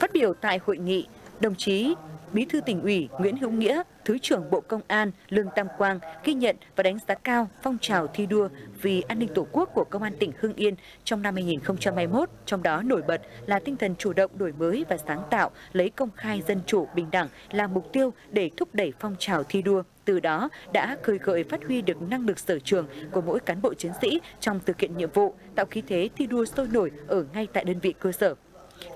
Phát biểu tại hội nghị, đồng chí Bí thư Tỉnh ủy Nguyễn Hữu Nghĩa, Thứ trưởng Bộ Công an Lương Tam Quang ghi nhận và đánh giá cao phong trào thi đua vì an ninh Tổ quốc của Công an tỉnh Hưng Yên trong năm hai nghìn không trăm hai mươi mốt, trong đó nổi bật là tinh thần chủ động, đổi mới và sáng tạo, lấy công khai, dân chủ, bình đẳng là mục tiêu để thúc đẩy phong trào thi đua. Từ đó đã khơi gợi, phát huy được năng lực sở trường của mỗi cán bộ chiến sĩ trong thực hiện nhiệm vụ, tạo khí thế thi đua sôi nổi ở ngay tại đơn vị cơ sở.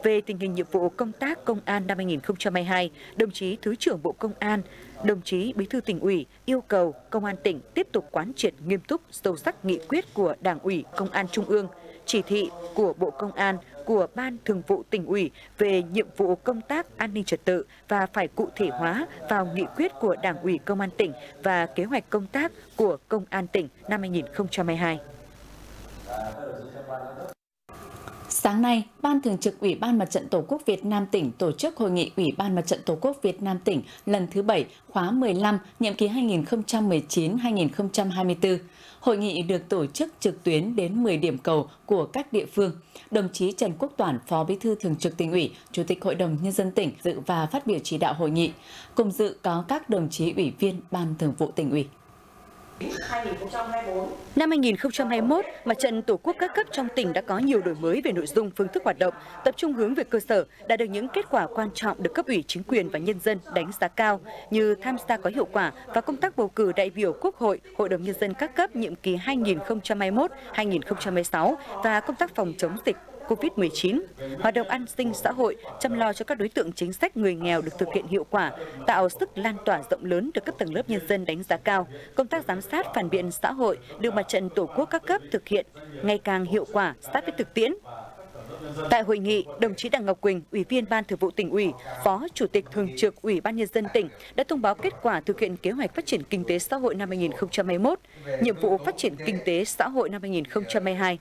Về tình hình nhiệm vụ công tác công an năm hai nghìn không trăm hai mươi hai, đồng chí Thứ trưởng Bộ Công an, đồng chí Bí thư Tỉnh ủy yêu cầu Công an tỉnh tiếp tục quán triệt nghiêm túc, sâu sắc nghị quyết của Đảng ủy Công an Trung ương, chỉ thị của Bộ Công an, của Ban Thường vụ Tỉnh ủy về nhiệm vụ công tác an ninh trật tự và phải cụ thể hóa vào nghị quyết của Đảng ủy Công an tỉnh và kế hoạch công tác của Công an tỉnh năm hai nghìn không trăm hai mươi hai. Sáng nay, Ban Thường trực Ủy ban Mặt trận Tổ quốc Việt Nam tỉnh tổ chức hội nghị Ủy ban Mặt trận Tổ quốc Việt Nam tỉnh lần thứ bảy, khóa mười lăm, nhiệm kỳ hai nghìn không trăm mười chín đến hai nghìn không trăm hai mươi tư. Hội nghị được tổ chức trực tuyến đến mười điểm cầu của các địa phương. Đồng chí Trần Quốc Toản, Phó Bí thư Thường trực Tỉnh ủy, Chủ tịch Hội đồng Nhân dân tỉnh dự và phát biểu chỉ đạo hội nghị. Cùng dự có các đồng chí Ủy viên Ban Thường vụ Tỉnh ủy. Năm hai nghìn không trăm hai mươi mốt, Mặt trận Tổ quốc các cấp trong tỉnh đã có nhiều đổi mới về nội dung, phương thức hoạt động, tập trung hướng về cơ sở, đạt được những kết quả quan trọng được cấp ủy, chính quyền và nhân dân đánh giá cao, như tham gia có hiệu quả vào công tác bầu cử đại biểu Quốc hội, Hội đồng Nhân dân các cấp nhiệm kỳ hai nghìn không trăm hai mươi mốt đến hai nghìn không trăm hai mươi sáu và công tác phòng chống dịch Covid mười chín, hoạt động an sinh xã hội, chăm lo cho các đối tượng chính sách người nghèo được thực hiện hiệu quả, tạo sức lan tỏa rộng lớn được các tầng lớp nhân dân đánh giá cao. Công tác giám sát phản biện xã hội được Mặt trận Tổ quốc các cấp thực hiện ngày càng hiệu quả, sát với thực tiễn. Tại hội nghị, đồng chí Đặng Ngọc Quỳnh, Ủy viên Ban Thường vụ Tỉnh ủy, Phó Chủ tịch Thường trực Ủy ban Nhân dân tỉnh đã thông báo kết quả thực hiện kế hoạch phát triển kinh tế xã hội năm hai nghìn không trăm hai mươi mốt, nhiệm vụ phát triển kinh tế xã hội năm hai nghìn không trăm hai mươi hai.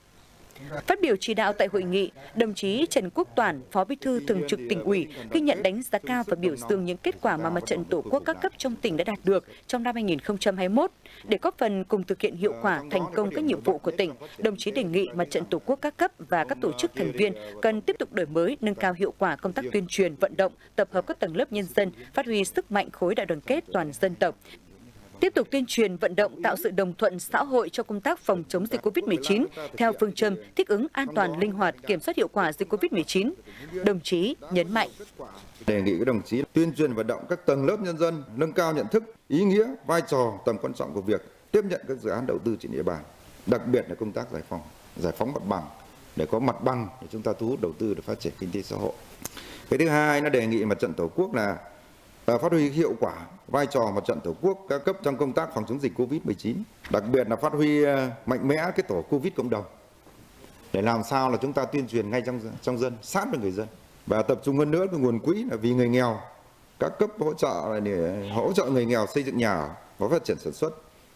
Phát biểu chỉ đạo tại hội nghị, đồng chí Trần Quốc Toản, Phó Bí thư Thường trực Tỉnh ủy ghi nhận, đánh giá cao và biểu dương những kết quả mà Mặt trận Tổ quốc các cấp trong tỉnh đã đạt được trong năm hai nghìn không trăm hai mươi mốt. Để góp phần cùng thực hiện hiệu quả thành công các nhiệm vụ của tỉnh, đồng chí đề nghị Mặt trận Tổ quốc các cấp và các tổ chức thành viên cần tiếp tục đổi mới, nâng cao hiệu quả công tác tuyên truyền, vận động, tập hợp các tầng lớp nhân dân, phát huy sức mạnh khối đại đoàn kết toàn dân tộc. Tiếp tục tuyên truyền vận động, tạo sự đồng thuận xã hội cho công tác phòng chống dịch Covid mười chín theo phương châm thích ứng an toàn, linh hoạt, kiểm soát hiệu quả dịch Covid mười chín. Đồng chí nhấn mạnh, đề nghị các đồng chí tuyên truyền vận động các tầng lớp nhân dân nâng cao nhận thức, ý nghĩa, vai trò, tầm quan trọng của việc tiếp nhận các dự án đầu tư trên địa bàn, đặc biệt là công tác giải phóng, giải phóng mặt bằng để có mặt bằng để chúng ta thu hút đầu tư để phát triển kinh tế xã hội. Cái thứ hai, nó đề nghị Mặt trận Tổ quốc là và phát huy hiệu quả vai trò Mặt trận Tổ quốc các cấp trong công tác phòng chống dịch Covid mười chín, đặc biệt là phát huy mạnh mẽ cái tổ Covid cộng đồng để làm sao là chúng ta tuyên truyền ngay trong trong dân, sát với người dân, và tập trung hơn nữa với nguồn quỹ là vì người nghèo, các cấp hỗ trợ để hỗ trợ người nghèo xây dựng nhà ở và phát triển sản xuất,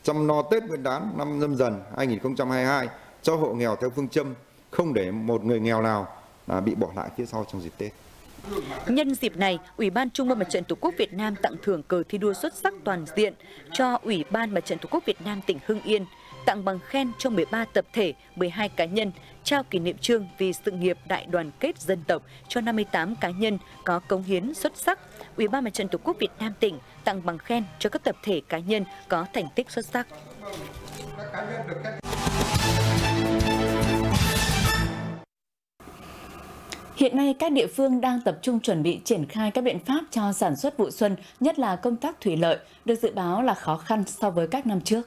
chăm lo Tết Nguyên đán năm Nhâm Dần hai nghìn không trăm hai mươi hai cho hộ nghèo theo phương châm không để một người nghèo nào bị bỏ lại phía sau trong dịp Tết. Nhân dịp này, Ủy ban Trung ương Mặt trận Tổ quốc Việt Nam tặng thưởng cờ thi đua xuất sắc toàn diện cho Ủy ban Mặt trận Tổ quốc Việt Nam tỉnh Hưng Yên, tặng bằng khen cho mười ba tập thể, mười hai cá nhân, trao kỷ niệm chương vì sự nghiệp đại đoàn kết dân tộc cho năm mươi tám cá nhân có cống hiến xuất sắc. Ủy ban Mặt trận Tổ quốc Việt Nam tỉnh tặng bằng khen cho các tập thể cá nhân có thành tích xuất sắc. Hiện nay, các địa phương đang tập trung chuẩn bị triển khai các biện pháp cho sản xuất vụ xuân, nhất là công tác thủy lợi, được dự báo là khó khăn so với các năm trước.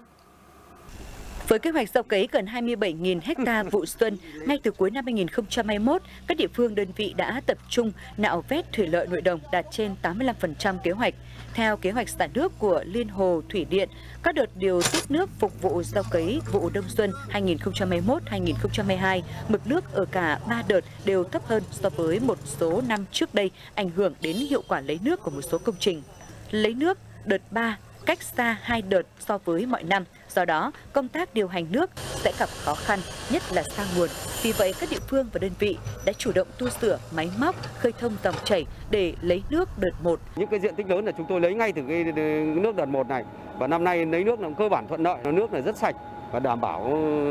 Với kế hoạch gieo cấy gần hai mươi bảy nghìn ha vụ xuân, ngay từ cuối năm hai nghìn không trăm hai mươi mốt, các địa phương đơn vị đã tập trung nạo vét thủy lợi nội đồng đạt trên tám mươi lăm phần trăm kế hoạch. Theo kế hoạch xả nước của Liên Hồ Thủy Điện, các đợt điều tiết nước phục vụ gieo cấy vụ đông xuân hai nghìn không trăm hai mươi mốt hai nghìn không trăm hai mươi hai, mực nước ở cả ba đợt đều thấp hơn so với một số năm trước đây, ảnh hưởng đến hiệu quả lấy nước của một số công trình. Lấy nước đợt ba cách xa hai đợt so với mọi năm. Do đó, công tác điều hành nước sẽ gặp khó khăn, nhất là sang nguồn. Vì vậy, các địa phương và đơn vị đã chủ động tu sửa máy móc, khơi thông dòng chảy để lấy nước đợt một. Những cái diện tích lớn là chúng tôi lấy ngay từ cái nước đợt một này. Và năm nay lấy nước là cơ bản thuận lợi, nước là rất sạch và đảm bảo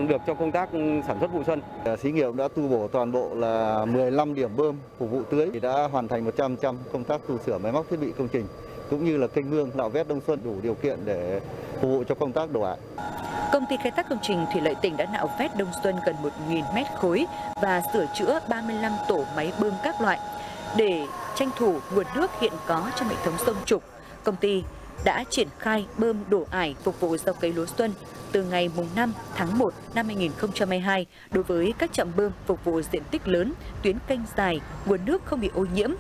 được cho công tác sản xuất vụ xuân. Xí nghiệp đã tu bổ toàn bộ là mười lăm điểm bơm phục vụ tưới, thì đã hoàn thành một trăm phần trăm công tác tu sửa máy móc thiết bị công trình, cũng như là kênh mương, nạo vét đông xuân đủ điều kiện để phục vụ cho công tác đổ ải. Công ty khai thác công trình thủy lợi tỉnh đã nạo vét đông xuân gần một nghìn mét khối và sửa chữa ba mươi lăm tổ máy bơm các loại để tranh thủ nguồn nước hiện có trong hệ thống sông Trục. Công ty đã triển khai bơm đổ ải phục vụ gieo cấy lúa xuân từ ngày mùng năm tháng một năm hai nghìn không trăm hai mươi hai đối với các trạm bơm phục vụ diện tích lớn, tuyến kênh dài, nguồn nước không bị ô nhiễm.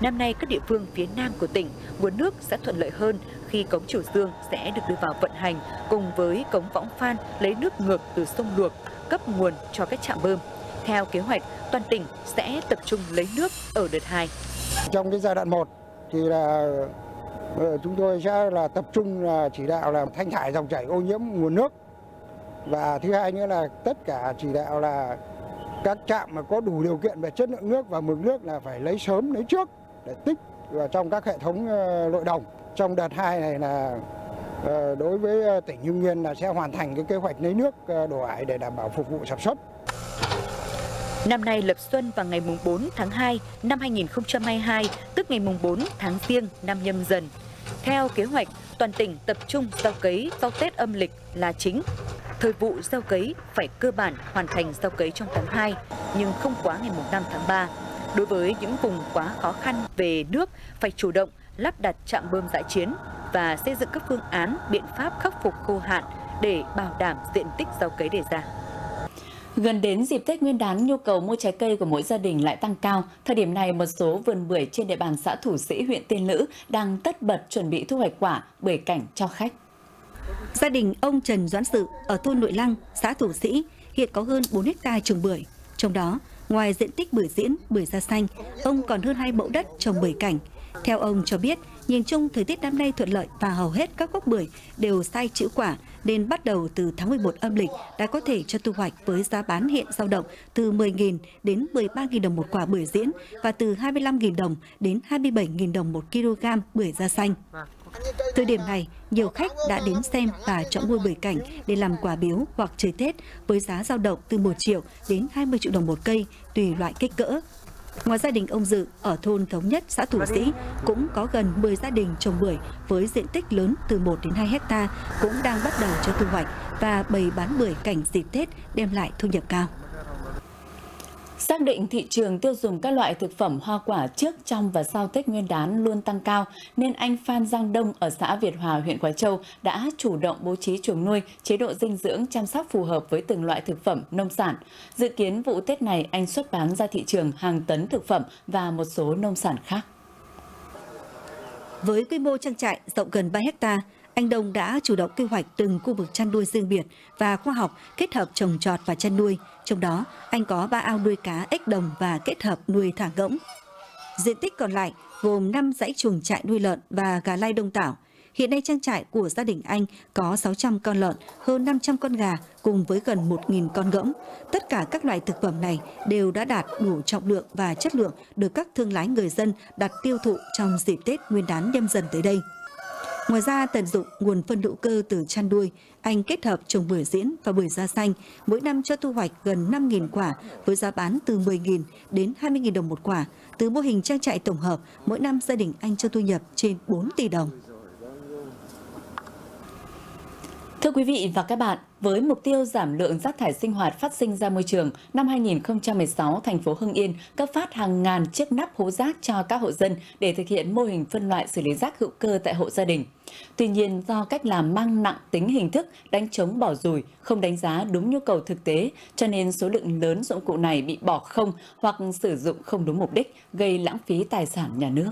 Năm nay, các địa phương phía Nam của tỉnh, nguồn nước sẽ thuận lợi hơn khi cống Chủ Dương sẽ được đưa vào vận hành cùng với cống Võng Phan lấy nước ngược từ sông Luộc, cấp nguồn cho các trạm bơm. Theo kế hoạch, toàn tỉnh sẽ tập trung lấy nước ở đợt hai. Trong cái giai đoạn một thì là chúng tôi sẽ là tập trung là chỉ đạo là thanh thải dòng chảy ô nhiễm nguồn nước. Và thứ hai nữa là tất cả chỉ đạo là các trạm mà có đủ điều kiện về chất lượng nước và mực nước là phải lấy sớm, lấy trước để tích vào trong các hệ thống nội đồng. Trong đợt hai này là đối với tỉnh Hưng Yên là sẽ hoàn thành cái kế hoạch lấy nước đổ ải để đảm bảo phục vụ sản xuất. Năm nay lập xuân vào ngày mùng bốn tháng hai năm hai nghìn không trăm hai mươi hai, tức ngày mùng bốn tháng Giêng năm Nhâm Dần. Theo kế hoạch, toàn tỉnh tập trung gieo cấy sau Tết âm lịch là chính. Thời vụ gieo cấy phải cơ bản hoàn thành gieo cấy trong tháng hai, nhưng không quá ngày mùng năm tháng ba. Đối với những vùng quá khó khăn về nước, phải chủ động lắp đặt trạm bơm dã chiến và xây dựng các phương án, biện pháp khắc phục khô hạn để bảo đảm diện tích gieo cấy đề ra. Gần đến dịp Tết Nguyên đán, nhu cầu mua trái cây của mỗi gia đình lại tăng cao. Thời điểm này, một số vườn bưởi trên địa bàn xã Thủ Sĩ, huyện Tiên Lữ đang tất bật chuẩn bị thu hoạch quả bưởi cảnh cho khách. Gia đình ông Trần Doãn Sự ở thôn Nội Lăng, xã Thủ Sĩ hiện có hơn bốn hectare trồng bưởi. Trong đó, ngoài diện tích bưởi diễn, bưởi da xanh, ông còn hơn hai mẫu đất trồng bưởi cảnh. Theo ông cho biết, nhìn chung thời tiết năm nay thuận lợi và hầu hết các gốc bưởi đều sai chữ quả, nên bắt đầu từ tháng mười một âm lịch đã có thể cho thu hoạch với giá bán hiện dao động từ mười nghìn đến mười ba nghìn đồng một quả bưởi diễn và từ hai mươi lăm nghìn đồng đến hai mươi bảy nghìn đồng một kg bưởi da xanh. Thời điểm này, nhiều khách đã đến xem và chọn mua bưởi cảnh để làm quả biếu hoặc chơi Tết với giá dao động từ một triệu đến hai mươi triệu đồng một cây, tùy loại kích cỡ. Ngoài gia đình ông Dự, ở thôn Thống Nhất, xã Thủ Sĩ cũng có gần mười gia đình trồng bưởi với diện tích lớn từ một đến hai hectare cũng đang bắt đầu cho thu hoạch và bày bán bưởi cảnh dịp Tết đem lại thu nhập cao. Xác định thị trường tiêu dùng các loại thực phẩm hoa quả trước, trong và sau Tết Nguyên đán luôn tăng cao, nên anh Phan Giang Đông ở xã Việt Hòa, huyện Quái Châu đã chủ động bố trí chuồng nuôi, chế độ dinh dưỡng, chăm sóc phù hợp với từng loại thực phẩm, nông sản. Dự kiến vụ Tết này, anh xuất bán ra thị trường hàng tấn thực phẩm và một số nông sản khác. Với quy mô trang trại rộng gần ba hectare, Anh Đông đã chủ động quy hoạch từng khu vực chăn nuôi riêng biệt và khoa học kết hợp trồng trọt và chăn nuôi. Trong đó, anh có ba ao nuôi cá ếch đồng và kết hợp nuôi thả ngỗng. Diện tích còn lại gồm năm dãy chuồng trại nuôi lợn và gà lai đông tảo. Hiện nay trang trại của gia đình anh có sáu trăm con lợn, hơn năm trăm con gà cùng với gần một nghìn con ngỗng. Tất cả các loại thực phẩm này đều đã đạt đủ trọng lượng và chất lượng được các thương lái người dân đặt tiêu thụ trong dịp Tết Nguyên đán Nhâm Dần tới đây. Ngoài ra, tận dụng nguồn phân hữu cơ từ chăn nuôi, anh kết hợp trồng bưởi diễn và bưởi da xanh, mỗi năm cho thu hoạch gần năm nghìn quả với giá bán từ mười nghìn đến hai mươi nghìn đồng một quả. Từ mô hình trang trại tổng hợp, mỗi năm gia đình anh cho thu nhập trên bốn tỷ đồng. Thưa quý vị và các bạn, với mục tiêu giảm lượng rác thải sinh hoạt phát sinh ra môi trường, năm hai nghìn không trăm mười sáu, thành phố Hưng Yên cấp phát hàng ngàn chiếc nắp hố rác cho các hộ dân để thực hiện mô hình phân loại xử lý rác hữu cơ tại hộ gia đình. Tuy nhiên, do cách làm mang nặng tính hình thức, đánh trống bỏ dùi, không đánh giá đúng nhu cầu thực tế, cho nên số lượng lớn dụng cụ này bị bỏ không hoặc sử dụng không đúng mục đích, gây lãng phí tài sản nhà nước.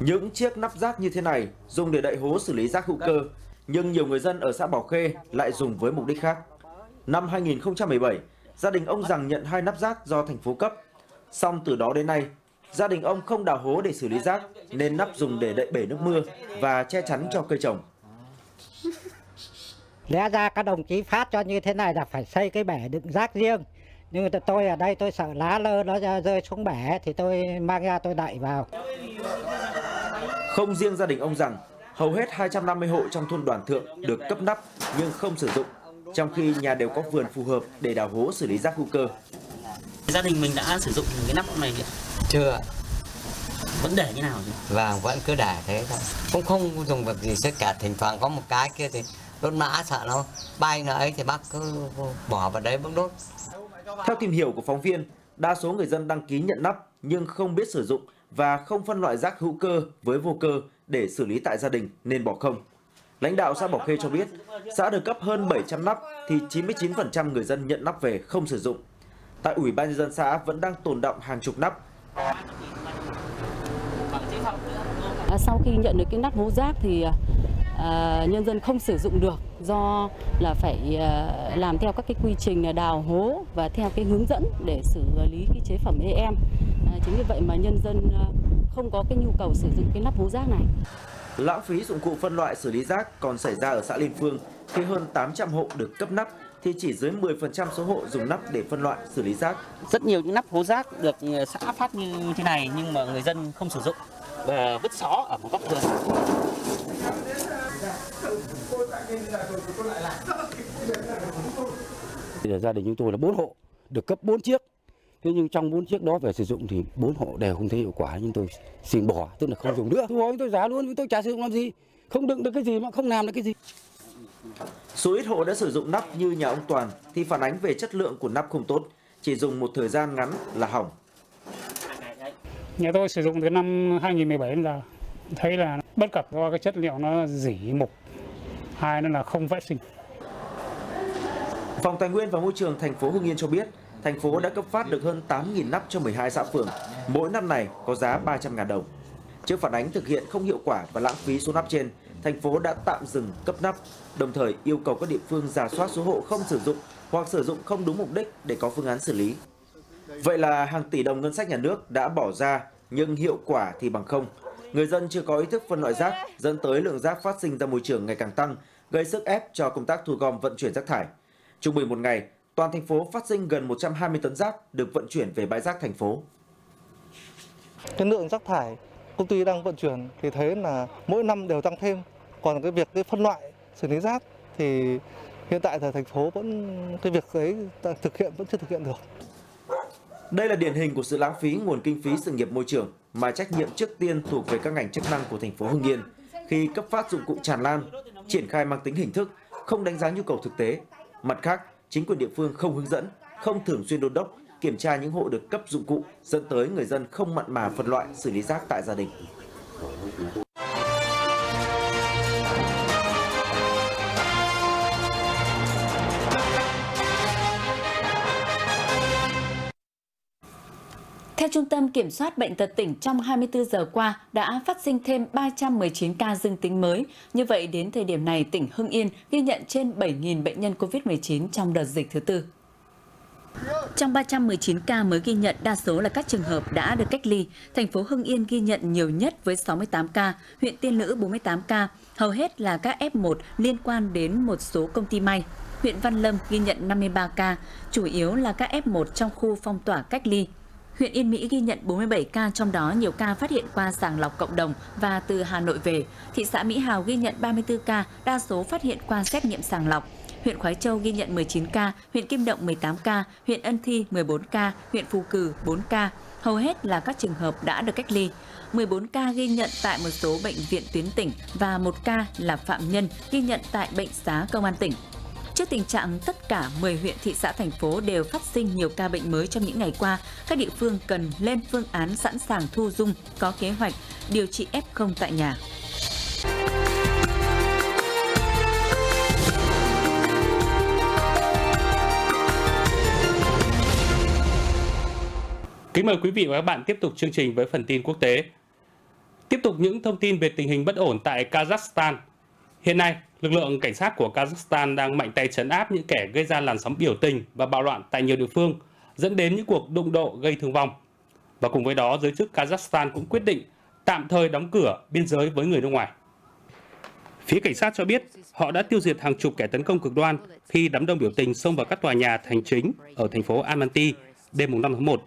Những chiếc nắp rác như thế này dùng để đậy hố xử lý rác hữu cơ, nhưng nhiều người dân ở xã Bảo Khê lại dùng với mục đích khác. Năm hai nghìn không trăm mười bảy, gia đình ông Giàng nhận hai nắp rác do thành phố cấp. Song từ đó đến nay, gia đình ông không đào hố để xử lý rác, nên nắp dùng để đậy bể nước mưa và che chắn cho cây trồng. Lẽ ra các đồng chí phát cho như thế này là phải xây cái bể đựng rác riêng. Nhưng tôi ở đây tôi sợ lá lơ nó rơi xuống bể thì tôi mang ra tôi đậy vào. Không riêng gia đình ông Giàng, hầu hết hai trăm năm mươi hộ trong thôn Đoàn Thượng được cấp nắp nhưng không sử dụng, trong khi nhà đều có vườn phù hợp để đào hố xử lý rác hữu cơ. Gia đình mình đã sử dụng cái nắp này chưa? Chưa. Vẫn để như nào? Và vẫn cứ để thế thôi. Cũng không dùng vật gì tất cả, thỉnh thoảng có một cái kia thì đốt mã sợ nó bay nó ấy thì bác cứ bỏ vào đấy bác đốt. Theo tìm hiểu của phóng viên, đa số người dân đăng ký nhận nắp nhưng không biết sử dụng và không phân loại rác hữu cơ với vô cơ để xử lý tại gia đình nên bỏ không. Lãnh đạo xã Bảo Khê cho biết, xã được cấp hơn bảy trăm nắp thì chín mươi chín phần trăm người dân nhận nắp về không sử dụng. Tại Ủy ban nhân dân xã vẫn đang tồn đọng hàng chục nắp. Sau khi nhận được cái nắp hố rác thì à, nhân dân không sử dụng được do là phải à, làm theo các cái quy trình đào hố và theo cái hướng dẫn để xử lý cái chế phẩm e em. Chính vì vậy mà nhân dân không có cái nhu cầu sử dụng cái nắp hố rác này. Lãng phí dụng cụ phân loại xử lý rác còn xảy ra ở xã Liên Phương khi hơn tám trăm hộ được cấp nắp thì chỉ dưới mười phần trăm số hộ dùng nắp để phân loại xử lý rác. Rất nhiều những nắp hố rác được xã phát như thế này nhưng mà người dân không sử dụng và vứt xó ở một góc vườn. Gia đình chúng tôi là bốn hộ được cấp bốn chiếc. Thế nhưng trong bốn chiếc đó về sử dụng thì bốn hộ đều không thấy hiệu quả, nhưng tôi xin bỏ, tức là không dùng nữa. Thu hồi tôi giá luôn, tôi chả sử dụng làm gì, không đựng được cái gì mà không làm được cái gì. Số ít hộ đã sử dụng nắp như nhà ông Toàn thì phản ánh về chất lượng của nắp không tốt, chỉ dùng một thời gian ngắn là hỏng. Nhà tôi sử dụng từ năm hai nghìn không trăm mười bảy đến giờ, thấy là bất cập do cái chất liệu nó dỉ mục, hai nữa là không vệ sinh. Phòng Tài nguyên và Môi trường thành phố Hưng Yên cho biết, thành phố đã cấp phát được hơn tám nghìn nắp cho mười hai xã phường, mỗi nắp này có giá ba trăm nghìn đồng. Trước phản ánh thực hiện không hiệu quả và lãng phí số nắp trên, thành phố đã tạm dừng cấp nắp, đồng thời yêu cầu các địa phương rà soát số hộ không sử dụng hoặc sử dụng không đúng mục đích để có phương án xử lý. Vậy là hàng tỷ đồng ngân sách nhà nước đã bỏ ra, nhưng hiệu quả thì bằng không. Người dân chưa có ý thức phân loại rác, dẫn tới lượng rác phát sinh ra môi trường ngày càng tăng, gây sức ép cho công tác thu gom vận chuyển rác thải. Trung bình một ngày, toàn thành phố phát sinh gần một trăm hai mươi tấn rác được vận chuyển về bãi rác thành phố. Cái lượng rác thải công ty đang vận chuyển thì thấy là mỗi năm đều tăng thêm. Còn cái việc cái phân loại xử lý rác thì hiện tại thành phố vẫn cái việc đấy thực hiện vẫn chưa thực hiện được. Đây là điển hình của sự lãng phí nguồn kinh phí sự nghiệp môi trường mà trách nhiệm trước tiên thuộc về các ngành chức năng của thành phố Hưng Yên khi cấp phát dụng cụ tràn lan, triển khai mang tính hình thức, không đánh giá nhu cầu thực tế. Mặt khác, chính quyền địa phương không hướng dẫn, không thường xuyên đôn đốc, kiểm tra những hộ được cấp dụng cụ, dẫn tới người dân không mặn mà phân loại xử lý rác tại gia đình. Theo Trung tâm Kiểm soát Bệnh tật tỉnh, trong hai mươi tư giờ qua đã phát sinh thêm ba trăm mười chín ca dương tính mới. Như vậy, đến thời điểm này, tỉnh Hưng Yên ghi nhận trên bảy nghìn bệnh nhân Covid mười chín trong đợt dịch thứ tư. Trong ba trăm mười chín ca mới ghi nhận, đa số là các trường hợp đã được cách ly. Thành phố Hưng Yên ghi nhận nhiều nhất với sáu mươi tám ca, huyện Tiên Lữ bốn mươi tám ca, hầu hết là các F một liên quan đến một số công ty may. Huyện Văn Lâm ghi nhận năm mươi ba ca, chủ yếu là các F một trong khu phong tỏa cách ly. Huyện Yên Mỹ ghi nhận bốn mươi bảy ca, trong đó nhiều ca phát hiện qua sàng lọc cộng đồng và từ Hà Nội về. Thị xã Mỹ Hào ghi nhận ba mươi tư ca, đa số phát hiện qua xét nghiệm sàng lọc. Huyện Khoái Châu ghi nhận mười chín ca, huyện Kim Động mười tám ca, huyện Ân Thi mười bốn ca, huyện Phù Cử bốn ca, hầu hết là các trường hợp đã được cách ly. mười bốn ca ghi nhận tại một số bệnh viện tuyến tỉnh và một ca là phạm nhân ghi nhận tại bệnh xá công an tỉnh. Trước tình trạng tất cả mười huyện, thị xã, thành phố đều phát sinh nhiều ca bệnh mới trong những ngày qua, các địa phương cần lên phương án sẵn sàng thu dung, có kế hoạch điều trị ép không tại nhà. Kính mời quý vị và các bạn tiếp tục chương trình với phần tin quốc tế. Tiếp tục những thông tin về tình hình bất ổn tại Kazakhstan. Hiện nay, lực lượng cảnh sát của Kazakhstan đang mạnh tay trấn áp những kẻ gây ra làn sóng biểu tình và bạo loạn tại nhiều địa phương, dẫn đến những cuộc đụng độ gây thương vong. Và cùng với đó, giới chức Kazakhstan cũng quyết định tạm thời đóng cửa biên giới với người nước ngoài. Phía cảnh sát cho biết họ đã tiêu diệt hàng chục kẻ tấn công cực đoan khi đám đông biểu tình xông vào các tòa nhà hành chính ở thành phố Almaty đêm mùng năm tháng một.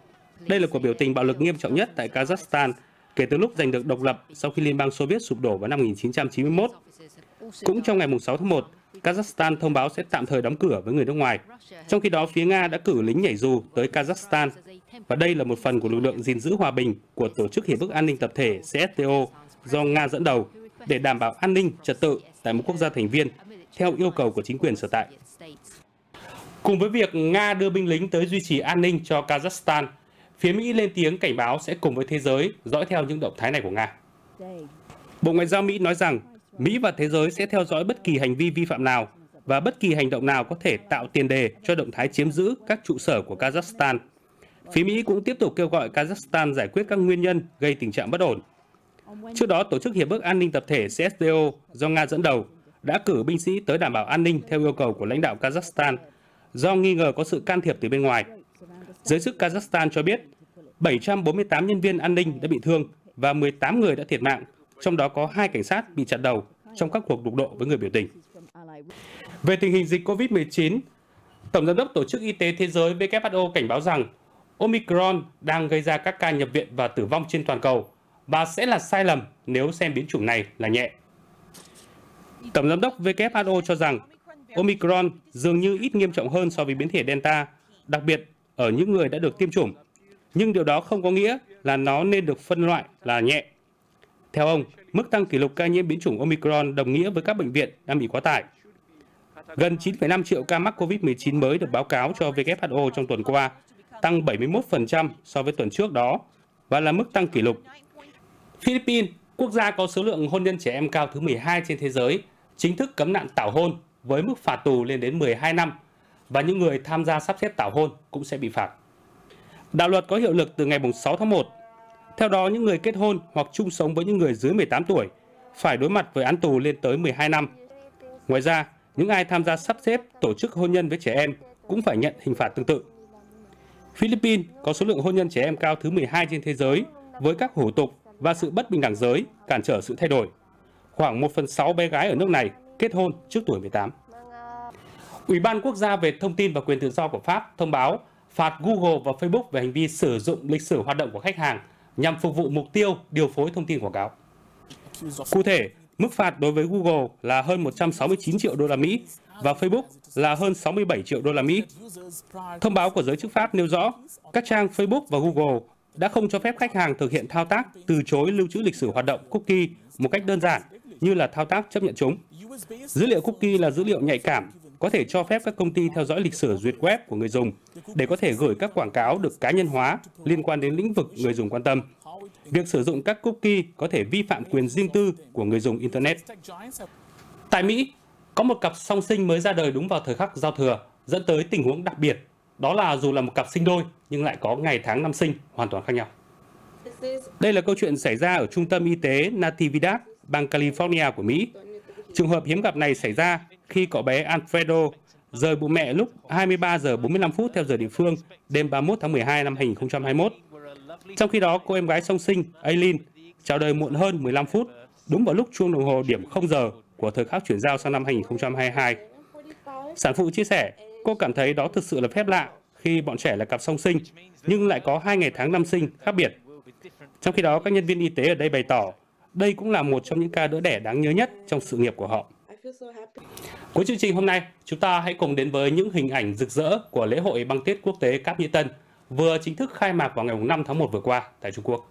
Đây là cuộc biểu tình bạo lực nghiêm trọng nhất tại Kazakhstan kể từ lúc giành được độc lập sau khi Liên bang Xô Viết sụp đổ vào năm một nghìn chín trăm chín mươi mốt. Cũng trong ngày mùng sáu tháng một, Kazakhstan thông báo sẽ tạm thời đóng cửa với người nước ngoài. Trong khi đó, phía Nga đã cử lính nhảy dù tới Kazakhstan, và đây là một phần của lực lượng gìn giữ hòa bình của Tổ chức Hiệp ước An ninh Tập thể C S T O do Nga dẫn đầu để đảm bảo an ninh, trật tự tại một quốc gia thành viên, theo yêu cầu của chính quyền sở tại. Cùng với việc Nga đưa binh lính tới duy trì an ninh cho Kazakhstan, phía Mỹ lên tiếng cảnh báo sẽ cùng với thế giới dõi theo những động thái này của Nga. Bộ Ngoại giao Mỹ nói rằng Mỹ và thế giới sẽ theo dõi bất kỳ hành vi vi phạm nào và bất kỳ hành động nào có thể tạo tiền đề cho động thái chiếm giữ các trụ sở của Kazakhstan. Phía Mỹ cũng tiếp tục kêu gọi Kazakhstan giải quyết các nguyên nhân gây tình trạng bất ổn. Trước đó, Tổ chức Hiệp ước An ninh Tập thể C S T O do Nga dẫn đầu đã cử binh sĩ tới đảm bảo an ninh theo yêu cầu của lãnh đạo Kazakhstan do nghi ngờ có sự can thiệp từ bên ngoài. Giới chức Kazakhstan cho biết bảy trăm bốn mươi tám nhân viên an ninh đã bị thương và mười tám người đã thiệt mạng, trong đó có hai cảnh sát bị chặt đầu trong các cuộc đụng độ với người biểu tình. Về tình hình dịch Covid mười chín, Tổng giám đốc Tổ chức Y tế Thế giới W H O cảnh báo rằng Omicron đang gây ra các ca nhập viện và tử vong trên toàn cầu và sẽ là sai lầm nếu xem biến chủng này là nhẹ. Tổng giám đốc W H O cho rằng Omicron dường như ít nghiêm trọng hơn so với biến thể Delta, đặc biệt ở những người đã được tiêm chủng, nhưng điều đó không có nghĩa là nó nên được phân loại là nhẹ. Theo ông, mức tăng kỷ lục ca nhiễm biến chủng Omicron đồng nghĩa với các bệnh viện đang bị quá tải. Gần chín phẩy năm triệu ca mắc Covid mười chín mới được báo cáo cho W H O trong tuần qua, tăng bảy mươi mốt phần trăm so với tuần trước đó và là mức tăng kỷ lục. Philippines, quốc gia có số lượng hôn nhân trẻ em cao thứ mười hai trên thế giới, chính thức cấm nạn tảo hôn với mức phạt tù lên đến mười hai năm và những người tham gia sắp xếp tảo hôn cũng sẽ bị phạt. Đạo luật có hiệu lực từ ngày mùng sáu tháng một. Theo đó, những người kết hôn hoặc chung sống với những người dưới mười tám tuổi phải đối mặt với án tù lên tới mười hai năm. Ngoài ra, những ai tham gia sắp xếp tổ chức hôn nhân với trẻ em cũng phải nhận hình phạt tương tự. Philippines có số lượng hôn nhân trẻ em cao thứ mười hai trên thế giới với các hủ tục và sự bất bình đẳng giới cản trở sự thay đổi. Khoảng một phần sáu bé gái ở nước này kết hôn trước tuổi mười tám. Ủy ban Quốc gia về Thông tin và Quyền tự do của Pháp thông báo phạt Google và Facebook về hành vi sử dụng lịch sử hoạt động của khách hàng nhằm phục vụ mục tiêu điều phối thông tin quảng cáo. Cụ thể, mức phạt đối với Google là hơn một trăm sáu mươi chín triệu đô la Mỹ và Facebook là hơn sáu mươi bảy triệu đô la Mỹ. Thông báo của giới chức Pháp nêu rõ, các trang Facebook và Google đã không cho phép khách hàng thực hiện thao tác từ chối lưu trữ lịch sử hoạt động cookie một cách đơn giản như là thao tác chấp nhận chúng. Dữ liệu cookie là dữ liệu nhạy cảm, có thể cho phép các công ty theo dõi lịch sử duyệt web của người dùng để có thể gửi các quảng cáo được cá nhân hóa liên quan đến lĩnh vực người dùng quan tâm. Việc sử dụng các cookie có thể vi phạm quyền riêng tư của người dùng Internet. Tại Mỹ, có một cặp song sinh mới ra đời đúng vào thời khắc giao thừa, dẫn tới tình huống đặc biệt, Đó là dù là một cặp sinh đôi nhưng lại có ngày tháng năm sinh hoàn toàn khác nhau. Đây là câu chuyện xảy ra ở trung tâm y tế Natividad, bang California của Mỹ. Trường hợp hiếm gặp này xảy ra khi cậu bé Alfredo rời bố mẹ lúc hai mươi ba giờ bốn mươi lăm phút theo giờ địa phương đêm ba mươi mốt tháng mười hai năm hai nghìn không trăm hai mươi mốt. Trong khi đó, cô em gái song sinh Aileen chào đời muộn hơn mười lăm phút, đúng vào lúc chuông đồng hồ điểm không giờ của thời khắc chuyển giao sang năm hai nghìn không trăm hai mươi hai. Sản phụ chia sẻ, cô cảm thấy đó thực sự là phép lạ khi bọn trẻ là cặp song sinh nhưng lại có hai ngày tháng năm sinh khác biệt. Trong khi đó, các nhân viên y tế ở đây bày tỏ đây cũng là một trong những ca đỡ đẻ đáng nhớ nhất trong sự nghiệp của họ. Cuối chương trình hôm nay, chúng ta hãy cùng đến với những hình ảnh rực rỡ của lễ hội băng tuyết quốc tế Cáp Nhĩ Tân vừa chính thức khai mạc vào ngày năm tháng một vừa qua tại Trung Quốc.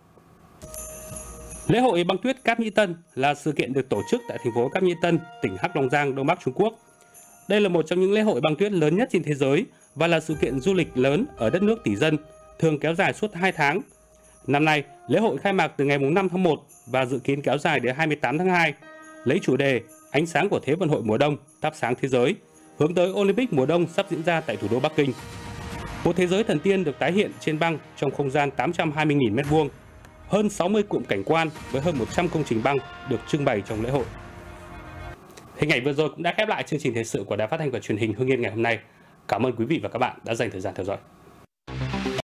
Lễ hội băng tuyết Cáp Nhĩ Tân là sự kiện được tổ chức tại thành phố Cáp Nhĩ Tân, tỉnh Hắc Long Giang, Đông Bắc Trung Quốc. Đây là một trong những lễ hội băng tuyết lớn nhất trên thế giới và là sự kiện du lịch lớn ở đất nước tỷ dân, thường kéo dài suốt hai tháng. Năm nay, lễ hội khai mạc từ ngày năm tháng một và dự kiến kéo dài đến hai mươi tám tháng hai, lấy chủ đề Ánh sáng của Thế vận hội mùa đông thắp sáng thế giới, hướng tới Olympic mùa đông sắp diễn ra tại thủ đô Bắc Kinh. Một thế giới thần tiên được tái hiện trên băng trong không gian tám trăm hai mươi nghìn mét vuông, hơn sáu mươi cụm cảnh quan với hơn một trăm công trình băng được trưng bày trong lễ hội. Hình ảnh vừa rồi cũng đã khép lại chương trình thời sự của Đài Phát thanh và Truyền hình Hưng Yên ngày hôm nay. Cảm ơn quý vị và các bạn đã dành thời gian theo dõi.